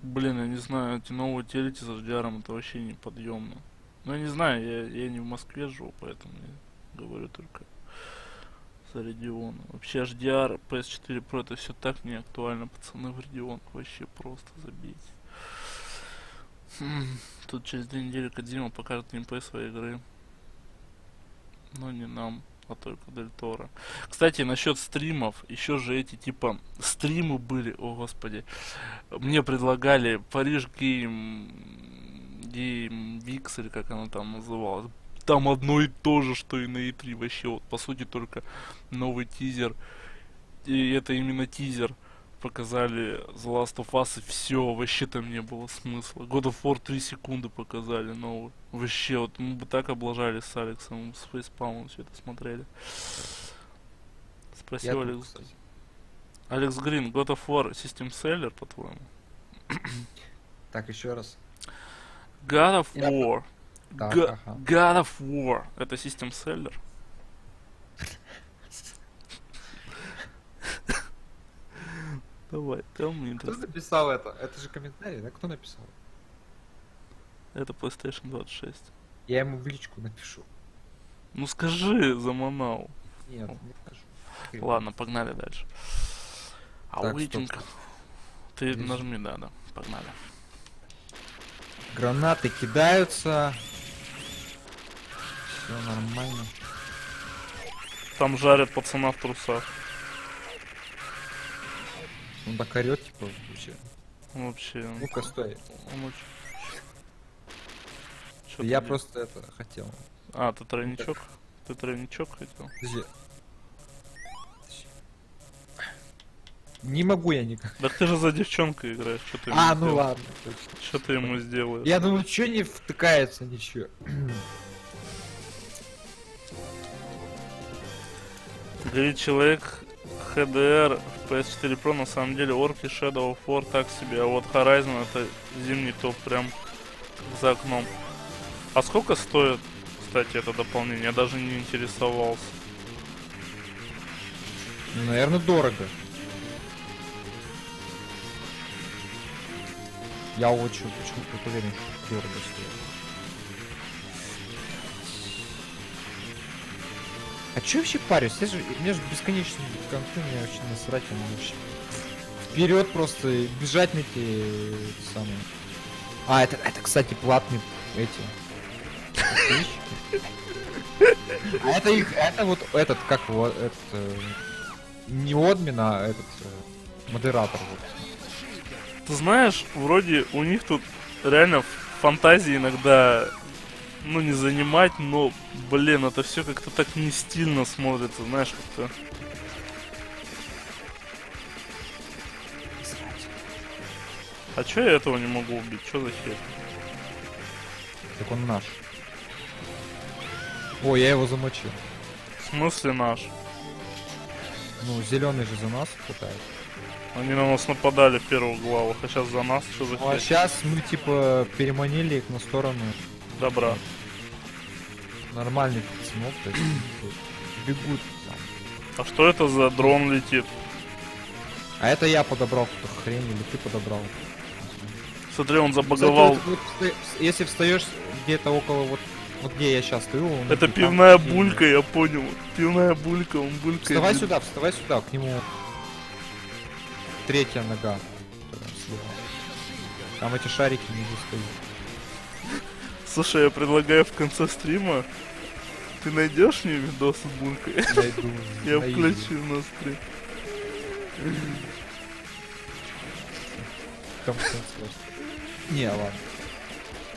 Блин, я не знаю, эти новые телеки с эйч ди ар это вообще неподъемно. Ну, я не знаю, я, я не в Москве живу, поэтому я говорю только за регион. Вообще, эйч ди ар, пи эс четыре про, это все так не актуально, пацаны, в регионах. Вообще просто забейте. Тут через две недели Кодзима покажет геймплей своей игры. Но не нам, а только Дель Торо. Кстати, насчет стримов, еще же эти типа стримы были, о господи. Мне предлагали Париж Гейм, Гейм Викс, или как она там называлась. Там одно и то же, что и на и три вообще. Вот, по сути, только новый тизер. И это именно тизер. Показали The Last of Us, и все, вообще там не было смысла. God of War три секунды показали новую. Вообще, вот мы бы так облажались с Алексом, с фейспалмом все это смотрели. Спросил Алекс. Алекс Грин, God of War System Seller, по-твоему? Так, еще раз. God of War. Так, Go ага. God of War. Это System Seller? Давай, tell me. Кто написал это? Это же комментарий, да? Кто написал? Это PlayStation двадцать шесть. Я ему в личку напишу. Ну скажи, заманал. Нет, не скажу. Ладно, погнали дальше. А уитинг. Ты нажми, да, да. Погнали. Гранаты кидаются. Все нормально. Там жарят пацана в трусах. Он так орёт, типа, вообще. Вообще. Ну-ка, стой. Он... Я где? Просто это хотел. А, ты тройничок? Так. Ты тройничок хотел? Подожди. Не могу я никак. Да ты же за девчонкой играешь, что ты А, ну сделаешь? Ладно. Что ты ему сделаешь? Я думаю, что не втыкается ничего. Говорит человек... эйч ди ар в пи эс четыре про на самом деле орки, Shadow of War так себе, а вот Horizon это зимний топ, прям за окном. А сколько стоит, кстати, это дополнение? Я даже не интересовался. Наверное, дорого. Я очень почему-то уверен, что дорого стоит. А че вообще парюсь? Я же, у меня же бесконечные конты, мне вообще насрать, он вообще. Вперед просто бежать на те самые. А, это, это, кстати, платные эти. А это их, это вот этот, как вот, этот, не админ, а этот, модератор. Ты знаешь, вроде у них тут реально фантазии иногда... Ну не занимать, но, блин, это все как-то так не стильно смотрится, знаешь, как-то. А че я этого не могу убить? Че за хер? Так он наш. О, я его замочил. В смысле наш? Ну, зеленый же за нас пытается. Они на нас нападали в первых главах, а сейчас за нас, что за хер? Ну, а сейчас мы типа переманили их на сторону. Добра. Нормальный письмо, то есть бегут там. А что это за дрон летит? А это я подобрал какую-то хрень, или ты подобрал? Смотри, он забаговал. Кстати, если встаешь где-то около вот, вот где я сейчас стою, он это пивная там, булька, я понял. Пивная булька, он булька. Вставай и... сюда, вставай сюда, к нему. Третья нога. Там эти шарики не достают. Слушай, я предлагаю в конце стрима, ты найдешь мне видос с булькой? Найду. Я включу на стрим. Не, ладно.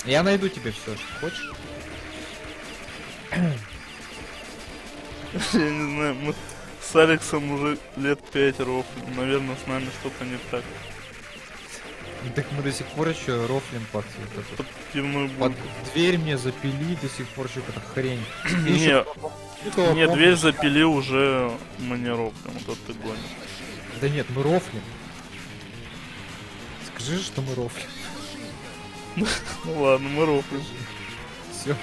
Я найду тебе все, что хочешь. Я не знаю, мы с Алексом уже лет пять рофлим, наверное, с нами что-то не так. Так мы до сих пор еще рофлим под, под, под дверь мне запили, до сих пор еще какая-то хрень. Не, еще... не дверь запили уже мы не рофлим, вот ты гонишь. Да нет, мы рофлим. Скажи, что мы рофлим. Ну ладно, мы рофлим. Все.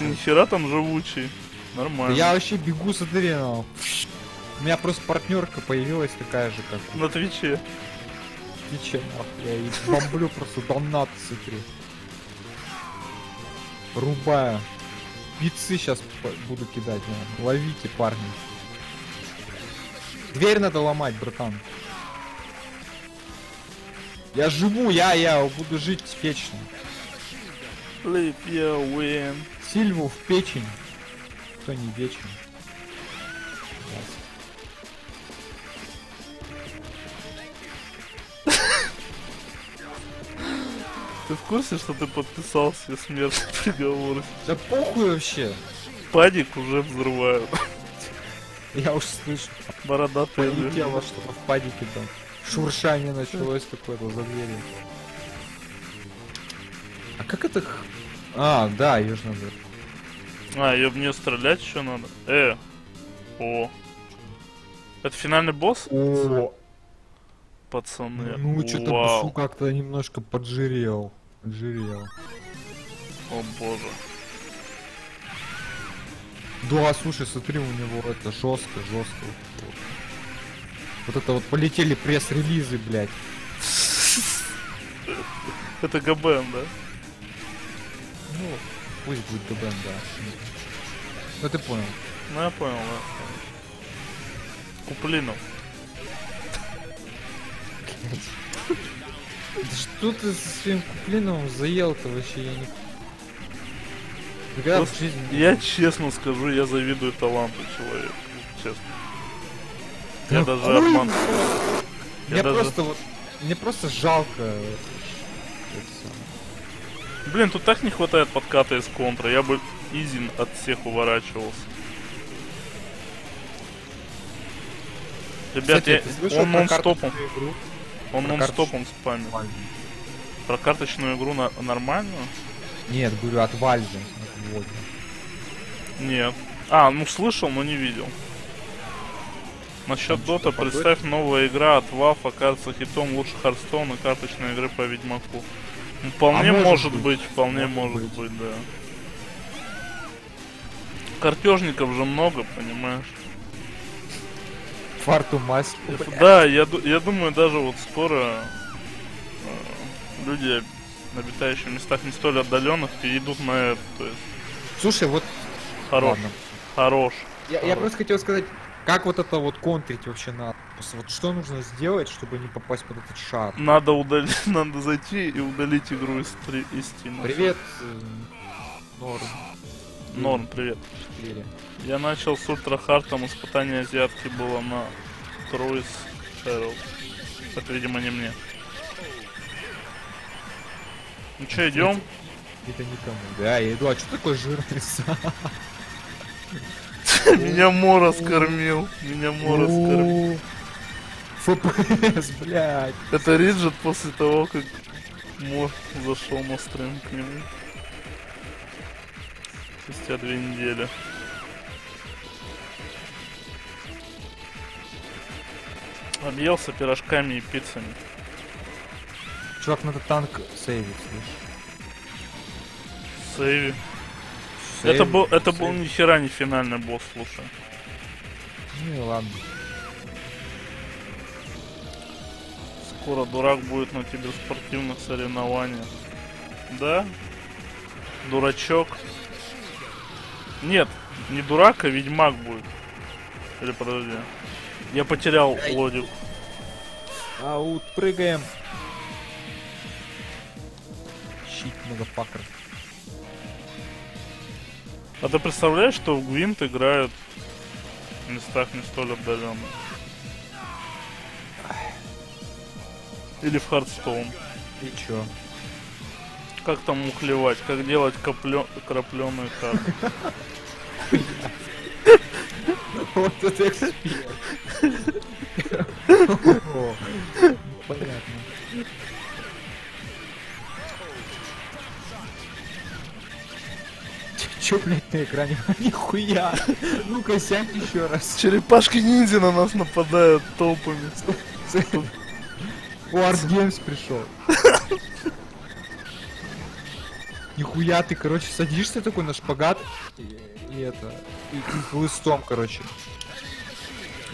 Ты нихера там живучий. Нормально. Я вообще бегу с Адрианом. У меня просто партнерка появилась такая же, как... На Твиче. В Твиче, ах, я и бомблю просто донат, смотри. Рубаю. Пиццы сейчас буду кидать, наверное. Ловите, парни. Дверь надо ломать, братан. Я живу, я, я буду жить вечно. Сильву в печень. Кто не вечен? Ты в курсе, что ты подписал все смертные приговоры? Да похуй вообще. Паник уже взрываю. Я уж слышу. Бородатая дверь. Полетело что-то в падике там. Шуршание началось какое-то за дверью. А как это... А, да, её же надо... А, её в неё стрелять еще надо? Э! О! Это финальный босс? О! Пацаны, ну, что-то Бушу как-то немножко поджирел. Поджирел. О боже. Да, слушай, смотри, у него это жестко, жестко. Вот это вот полетели пресс-релизы, блядь. Это ГБН, да? Ну, пусть будет ГБН, да. Ну ты понял. Ну я понял, да. Куплинов. Что ты со своим Куплиновым заел-то вообще, я не... Просто, я честно скажу, я завидую таланту человека, честно. Я да даже обман. Мне даже... просто вот, мне просто жалко. Блин, тут так не хватает подката из Контра, я бы изин от всех уворачивался. Ребят, кстати, я... он нон-стопом. Он нон-стопом спамил. Про карточную игру на... нормальную? Нет, говорю, от Valve. Нет. А, ну слышал, но не видел. Насчет Дота, представь, новая игра от Valve окажется хитом лучше Hearthstone и карточной игры по Ведьмаку. Ну, вполне а может быть, быть вполне может, может быть. быть, да. Картежников же много, понимаешь? Фарту мастер. Да, я, я думаю, даже вот скоро э, люди, обитающие в местах не столь отдаленных, перейдут на это. То есть... Слушай, вот... Хорош. Ладно. Хорош. Я, Хорош. Я просто хотел сказать... Как вот это вот контрить вообще надо? Вот что нужно сделать, чтобы не попасть под этот шар? Надо удалить, надо зайти и удалить игру из, из Steam. Привет, Норм. Норм, привет. четыре. Я начал с ультрахартом, испытание азиатки было на Труис Herald. Это, видимо, не мне. Ну чё, идем? Это никому. Да, я иду, а чё такой жирный сам? Меня Мора скормил. Меня Мора скормил. эф пи эс, блядь. Это Риджет после того, как Мор зашел на стрим к нему. Спустя две недели. Объелся пирожками и пиццами. Чувак, надо танк сейвить, слышишь? Сейви. Сейв, это был, это сейв. был ни хера не финальный босс, слушай. Ну и ладно. Скоро дурак будет на киберспортивных соревнованиях. Да? Дурачок. Нет, не дурак, а ведьмак будет. Или подожди. Я потерял лодик. Аут, прыгаем. Щит, мазафакер. А ты представляешь, что в Гвинт играют в местах не столь отдаленных? Или в Хардстоун. И чё? Как там ухлевать? Как делать коплё... крапленые карты? Вот это эксперт. Понятно. Чё, блядь, на экране? Нихуя! Ну-ка, сядь еще раз. Черепашки-ниндзя на нас нападают толпами. Wars Games пришел. Нихуя, ты, короче, садишься такой на шпагат. И это... И хлыстом, короче.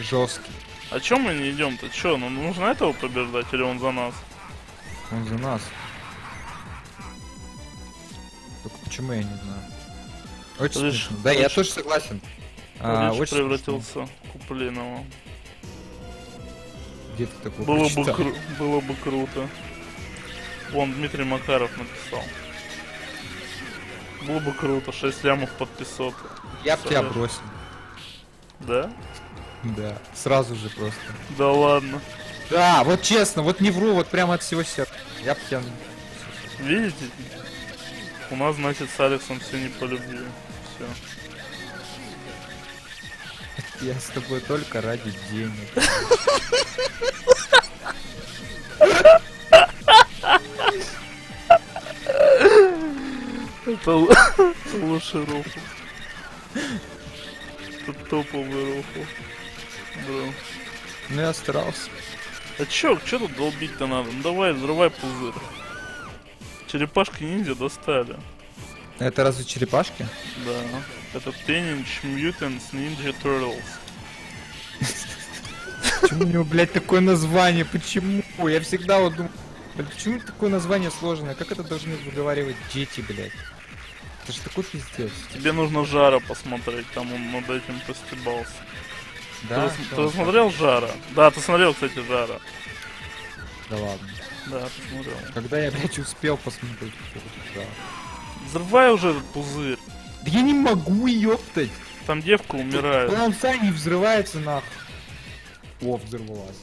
Жесткий. А чё мы не идем-то? Чё, нам нужно этого побеждать или он за нас? Он за нас. Только почему, я не знаю. Очень Лишь... смешно. Да, Лишь... я тоже согласен. А, Лишь очень превратился в Куплинова. Где ты такой было бы, кру... было бы круто. Вон, Дмитрий Макаров написал. Было бы круто, шесть лямов под песок. Я б тебя бросил. Да? Да, сразу же просто. Да ладно. Да, вот честно, вот не вру, вот прямо от всего сердца. Я б тебя... Видите? У нас, значит, с Алексом все не по любви. Все. Я с тобой только ради денег. Это лучший рофл. Это топовый рофл. Бро. Ну я старался. А чё, чё тут долбить-то надо? Ну давай, взрывай пузырь. Черепашки ниндзя достали. Это разве черепашки? Да. Это Teenage Mutant Ninja Turtles. Почему у него, блядь, такое название? Почему? Я всегда вот думал... Почему такое название сложное? Как это должны выговаривать дети, блядь? Это же такой пиздец. Тебе нужно Жара посмотреть, там он над этим постебался. Да? Ты, ты смотрел Жара? Да, ты смотрел, кстати, Жара. Да ладно. Да, ты смотрел. Когда я, блядь, успел посмотреть? Да. Взрывай уже этот пузырь. Да я не могу, ёптать. Там девка умирает. Он сам не взрывается, нахуй. О, взорвалась.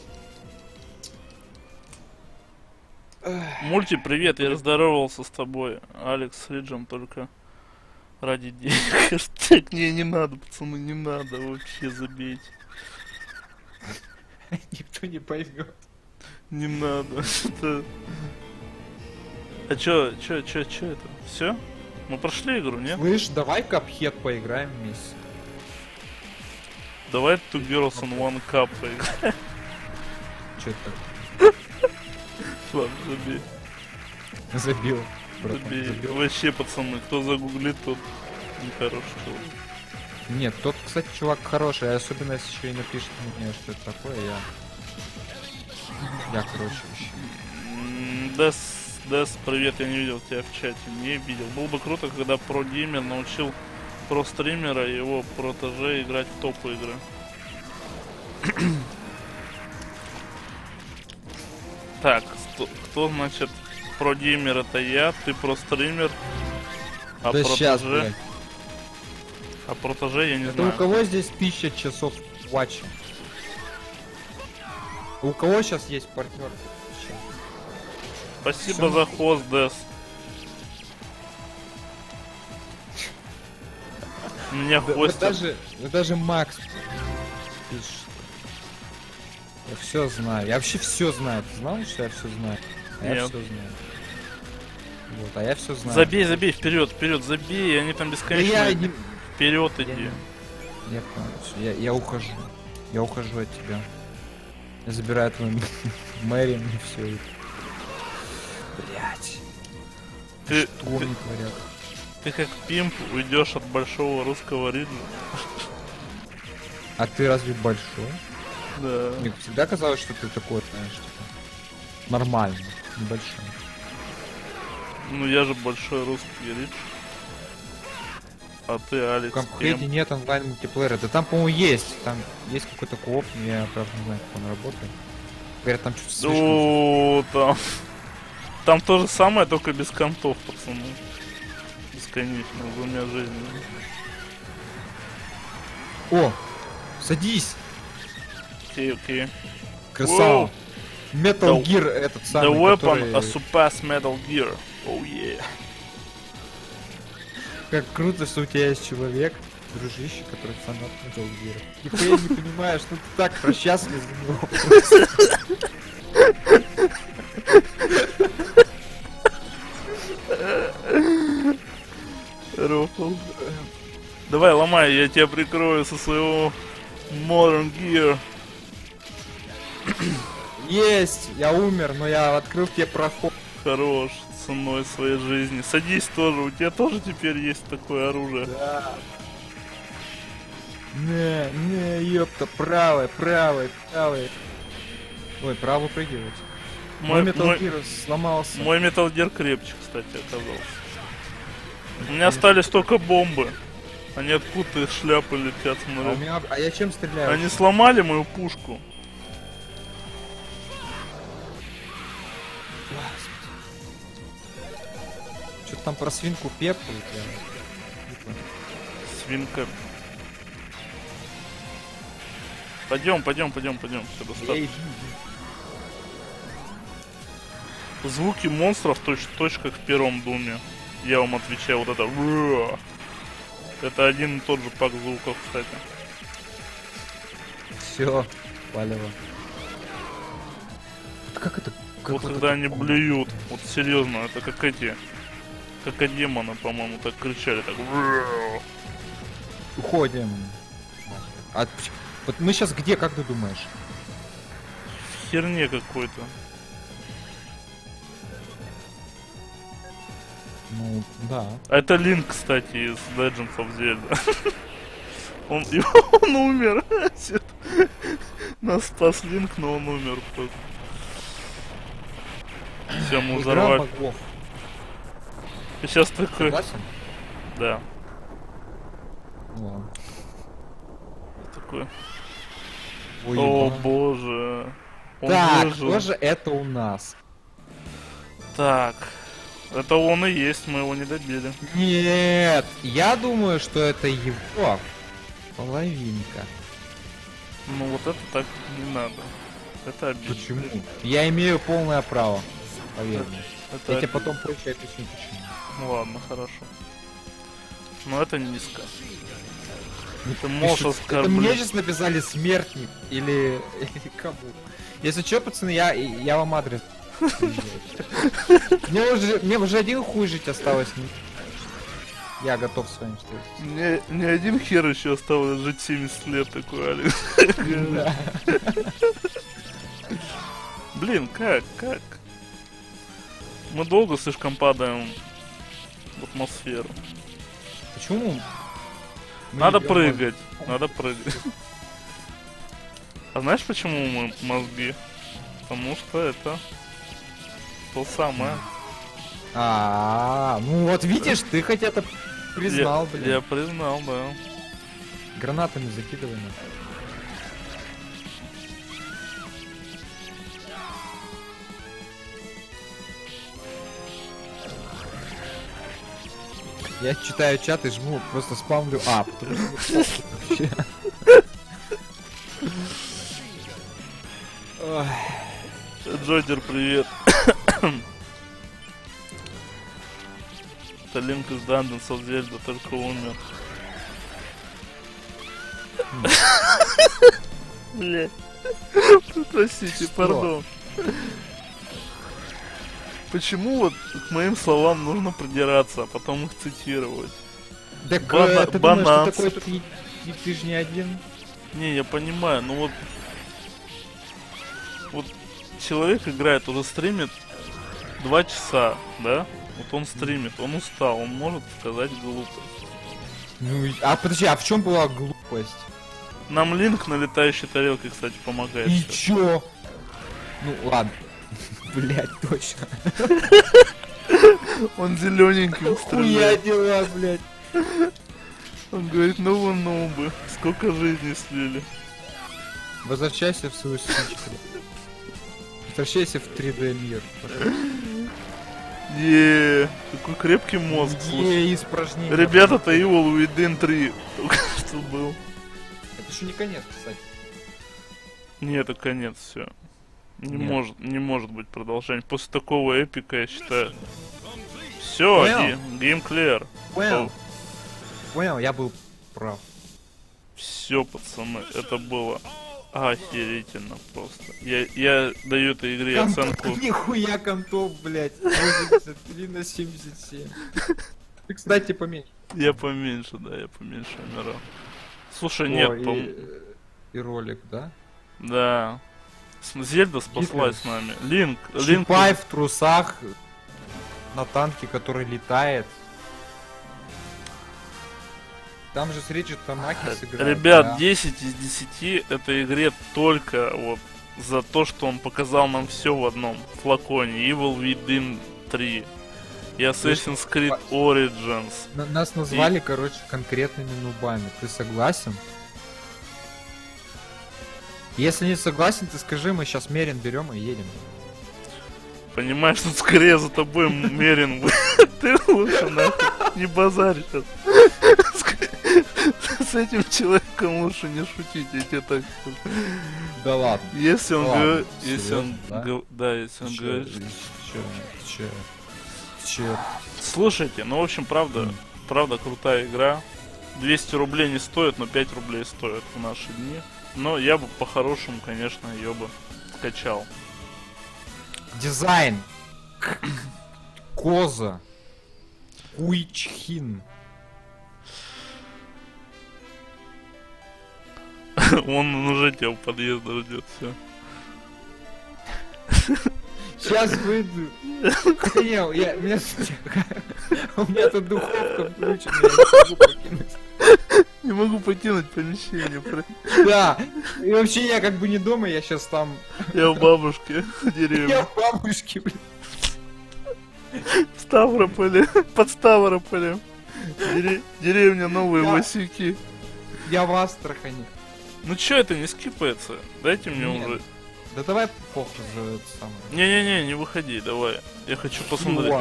Мульти, привет, я разздоровался с тобой, Алекс, с Риджем, только ради денег. Так, не, не надо, пацаны, не надо, вообще забейте. Никто не поймет. Не надо, что... А чё, чё, чё, чё это? Все? Мы прошли игру, нет? Слышь, давай Cuphead поиграем вместе. Давай Two Girls on One Cup поиграем. Чё это? Ладно, забей. Забил. Братан, забей. Забил. Вообще, пацаны, кто загуглит, тот нехороший человек. Нет, тот, кстати, чувак хороший, особенно если еще и напишет мне, что это такое, я... Я, короче, вообще. Дэс, Дэс, привет, я не видел тебя в чате, не видел. Было бы круто, когда про-геймер научил про-стримера и его протеже играть в топ-игры. Так, кто, кто, значит, про геймер это я, ты про стример, а да протеже... А протеже я не это знаю. У кого здесь тысяча часов ватча? У кого сейчас есть партнер? Спасибо Всё. За хост, Дэс. Меня хостят. Даже, даже Макс пишет. Я все знаю. Я вообще все знаю. Ты знал, что я все знаю? А Нет. Я все знаю. Вот, а я все знаю. Забей, забей, вперед, вперед, забей, они там бесконечно. Да я... Вперед я... иди. Я я, я ухожу. Я ухожу от тебя. Я забираю твою Мэри и все это. Блять. Ты, что ты... они говорят? Ты как пимп уйдешь от большого русского риджа. А ты разве большой? Да. Мне всегда казалось, что ты такой, знаешь, типа, нормальный, небольшой. Ну я же большой русский рич. А ты, Алекс, в Cuphead нет онлайн-мультиплеера. Да там, по-моему, есть. Там есть какой-то кооп, я, правда, не знаю, как он работает. Говорят, там что-то слишком... О, там... Там то же самое, только без контов, пацаны. Бесконечно, у меня жизнь. О, садись! Окей, окей. Красава. Metal Gear этот самый. The Weapon, a Surpass Metal Gear. Oh yeah. Как круто, что у тебя есть человек, дружище, который фанат Metal Gear. Нихуя не понимаешь, ну ты так просчастлив за него. Давай ломай, я тебя прикрою со своего Modern Gear. Есть, я умер, но я открыл тебе проход. Хорош, ценой своей жизни. Садись тоже, у тебя тоже теперь есть такое оружие. Да. Не, не, ёпта, правый, правый, правый. Ой, правый прыгивает. Мой, мой Metal мой, Gear сломался. Мой Metal Gear крепче, кстати, оказался. У меня остались только бомбы. Они откуда-то из шляпы летят, смотри. А, меня... а я чем стреляю? Они сломали мою пушку. Что-то там про свинку пепку. Свинка. Пойдем, пойдем, пойдем, пойдем. Все, достаточно. Звуки монстров точь-в-точь, как в первом Думе. Я вам отвечаю, вот это. Это один и тот же пак звуков, кстати. Все, палево. Вот как это? Как вот, вот когда это... они блюют, вот серьезно, это как эти. Как от демона, по-моему, так кричали, так. Уходим. От... Вот мы сейчас где, как ты думаешь? В херне какой-то. Ну, да. Это Линк, кстати, из Legends of Zelda. он, он умер. Нас спас Линк, но он умер. Все, мы взорвали. И сейчас ты такой... Да. Ладно. Такой... Ой, о, да. Боже. Он так, кто же это у нас? Так... Это он и есть, мы его не добили. Нет, я думаю, что это его половинка. Ну вот это так не надо. Это обидно. Почему? Я имею полное право. Поверь мне. Это... Я тебе потом проще объясню почему. Ну ладно, хорошо. Но это низко. Не ты можешь оскорблять. Это мне сейчас написали смертник или, или кому. Если что, пацаны, я, я вам адрес. Мне уже, мне уже один хуй жить осталось. Я готов с вами встретиться. Мне, мне один хер еще осталось жить семьдесят лет, такой Алекс. Да. Блин, как, как? Мы долго слишком падаем в атмосферу. Почему? Надо мы прыгать, можем... надо прыгать. А знаешь почему мы мозги? Потому что это... то самое. А, -а, а, ну вот видишь, ты хотя то признал, я, блин. Я признал, да. Гранатами закидывай нас. Я читаю чат и жму, просто спамлю ап. Джодер, привет. Это Линк из Dungeons of Zelda, только умер. Бля. Простите, пардон. Почему вот к моим словам нужно придираться, а потом их цитировать? Да как? Банан. Ты же не один. Не, я понимаю, ну вот... Вот человек играет, уже стримит два часа, да? Вот он стримит, он устал, он может сказать глупость. Ну, а подожди, а в чем была глупость? Нам Линк на летающей тарелке, кстати, помогает. И чё? Ну ладно. Блять, точно. Он зелененький стреляет. Хуя дела, блять. Он говорит, ну вы нубы, сколько жизней слили. Возвращайся в свою свитч. Возвращайся в три дэ мир. Еее, такой крепкий мозг. Еее, испражнение. Ребята, это Evil Within три только что был. Это еще не конец, кстати. Нет, это конец, все. Не Нет. может, не может быть продолжение. После такого эпика, я считаю. Все, well. Гейм Клер. Well. Well, я был прав. Все, пацаны, это было охерительно просто. Я, я даю этой игре Конт... оценку. Нихуя контов, блять. восемьдесят три на семьдесят семь. Ты, кстати, поменьше. Я поменьше, да, я поменьше умирал. Слушай, О, нет, по... и... и ролик, да? Да. Зельда спаслась с нами. Линк, Линк. Чапай в трусах на танке, который летает. Там же с Ричард Тамаки сыграет. Ребят, да. десять из десяти этой игре только вот за то, что он показал нам все в одном флаконе. Evil Within три и Assassin's Creed Origins. Нас назвали, и... короче, конкретными нубами. Ты согласен? Если не согласен, ты скажи, мы сейчас мерин берем и едем. Понимаешь, тут скорее за тобой мерин. Ты лучше нахуй не базарь сейчас. С этим человеком лучше не шутить, я тебе так скажу. Да ладно. Если он говорит... Если он... Да, если он говорит... Че? Че? Слушайте, ну в общем, правда, правда крутая игра. двести рублей не стоит, но пять рублей стоит в наши дни. Но я бы по-хорошему, конечно, ее бы скачал. Дизайн. Коза. Уичхин. Он уже тебя у подъезда ждет, все. Сейчас выйду. Охренел, я... У меня тут духовка включена. Не могу покинуть помещение. Да, и вообще я как бы не дома, я сейчас там... Я у бабушки, в деревне. Я у бабушки, блин. В Ставрополе, под Ставрополем. Деревня Новые Васюки. Я в Астрахани. Ну чё это не скипается? Дайте мне уже... Да давай похоже это самое. Не-не-не, не выходи, давай. Я хочу посмотреть.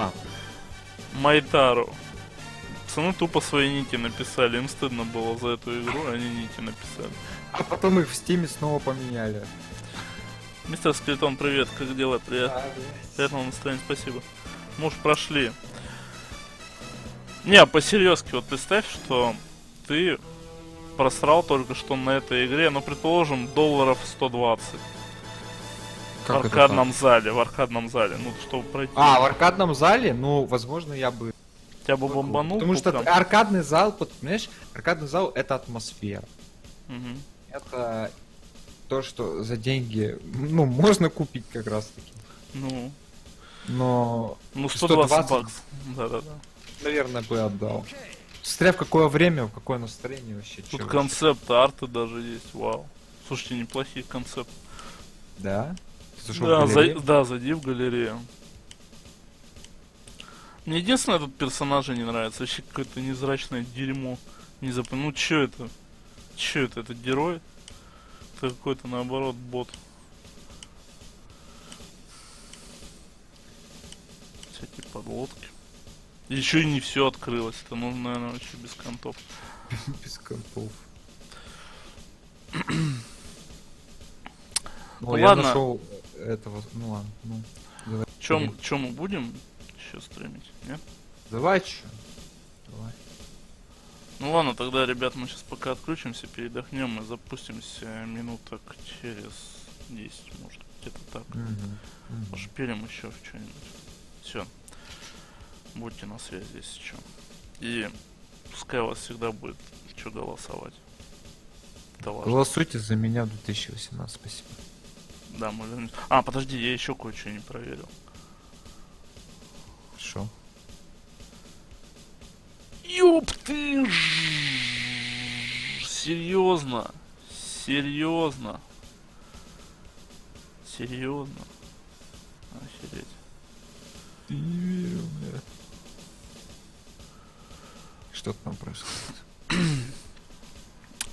Майтару. Пацаны тупо свои ники написали, им стыдно было за эту игру, они ники написали. А потом их в стиме снова поменяли. Мистер Скелетон, привет, как дела? Привет. А, приятного настроения, спасибо. Мы уж прошли. Не, по-серьезки, вот представь, что ты просрал только что на этой игре, ну предположим, долларов сто двадцать. Как в аркадном зале, в аркадном зале, ну чтобы пройти. А, в аркадном зале? Ну, возможно, я бы... Тебя бы бомбанул? Потому что аркадный зал, понимаешь, аркадный зал — это атмосфера. Угу. Это то, что за деньги, ну, можно купить как раз таки. Ну. Но... Ну, сто двадцать баксов. Да-да-да. Наверное, бы отдал. Смотря в какое время, в какое настроение вообще. Тут чего. Концепт арты даже есть, вау. Слушайте, неплохие концепты. Да? Да, за... да, зайди в галерею. Мне единственное, тут персонажи не нравится. Вообще какое-то незрачное дерьмо. Не зап... Ну чё это? Чё это? Это герой? Это какой-то наоборот бот. Всякие подлодки. Еще и не все открылось. Это нужно, наверное, вообще без контов. Без контов. Ладно. Нашел этого. Ну ладно. Ну. Чем, чем мы будем? Еще стримить, нет? Давай че? Давай. Ну ладно, тогда, ребят, мы сейчас пока отключимся, передохнем и запустимся минуток через десять, может, где-то так. Mm-hmm. Mm-hmm. Пошпилим еще в что-нибудь. Все. Будьте на связи, если что. И пускай у вас всегда будет что голосовать. Это важно. Голосуйте за меня в две тысячи восемнадцатом, спасибо. Да, мы вернемся. А, подожди, я еще кое-что не проверил. Шо? Ёп ты ж... Серьезно? Серьезно? Серьезно? Охереть. Ты не верю, бля. Что там происходит?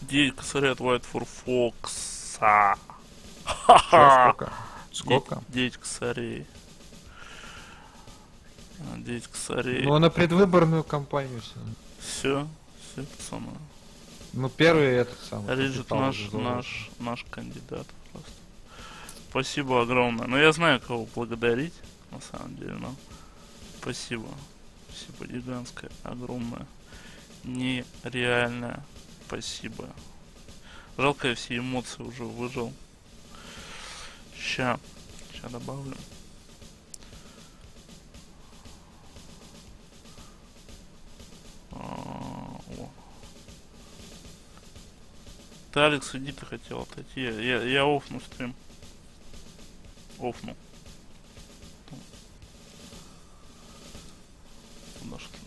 девять косарей от White for Fox. Ха-ха! Сколько? девять косарей. девять косарей. Ну, на предвыборную кампанию все. Все, все, пацаны. Ну, первый этот самый. Риджит наш, наш, наш кандидат просто. Спасибо огромное. Ну, я знаю, кого благодарить, на самом деле, но... Спасибо. Спасибо гигантское, огромное, нереальное. Спасибо. Жалко, я все эмоции уже выжил. Ща, ща добавлю. Ты, Алекс, иди, ты хотел отойти. Я, я, я офну стрим. Офну. Куда что-то.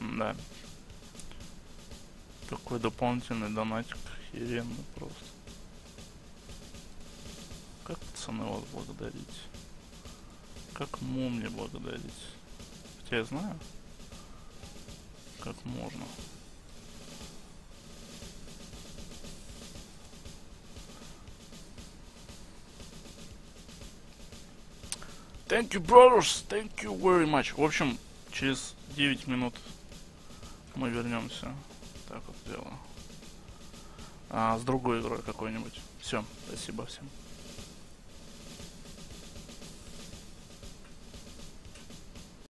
Да. Такой дополнительный донатик, охеренно просто. Как пацаны вас благодарить? Как му мне благодарить? Хотя я знаю, как можно. Thank you, brothers. Thank you very much. В общем, через девять минут мы вернемся. Так вот дело. А, с другой игрой какой-нибудь. Все, спасибо всем.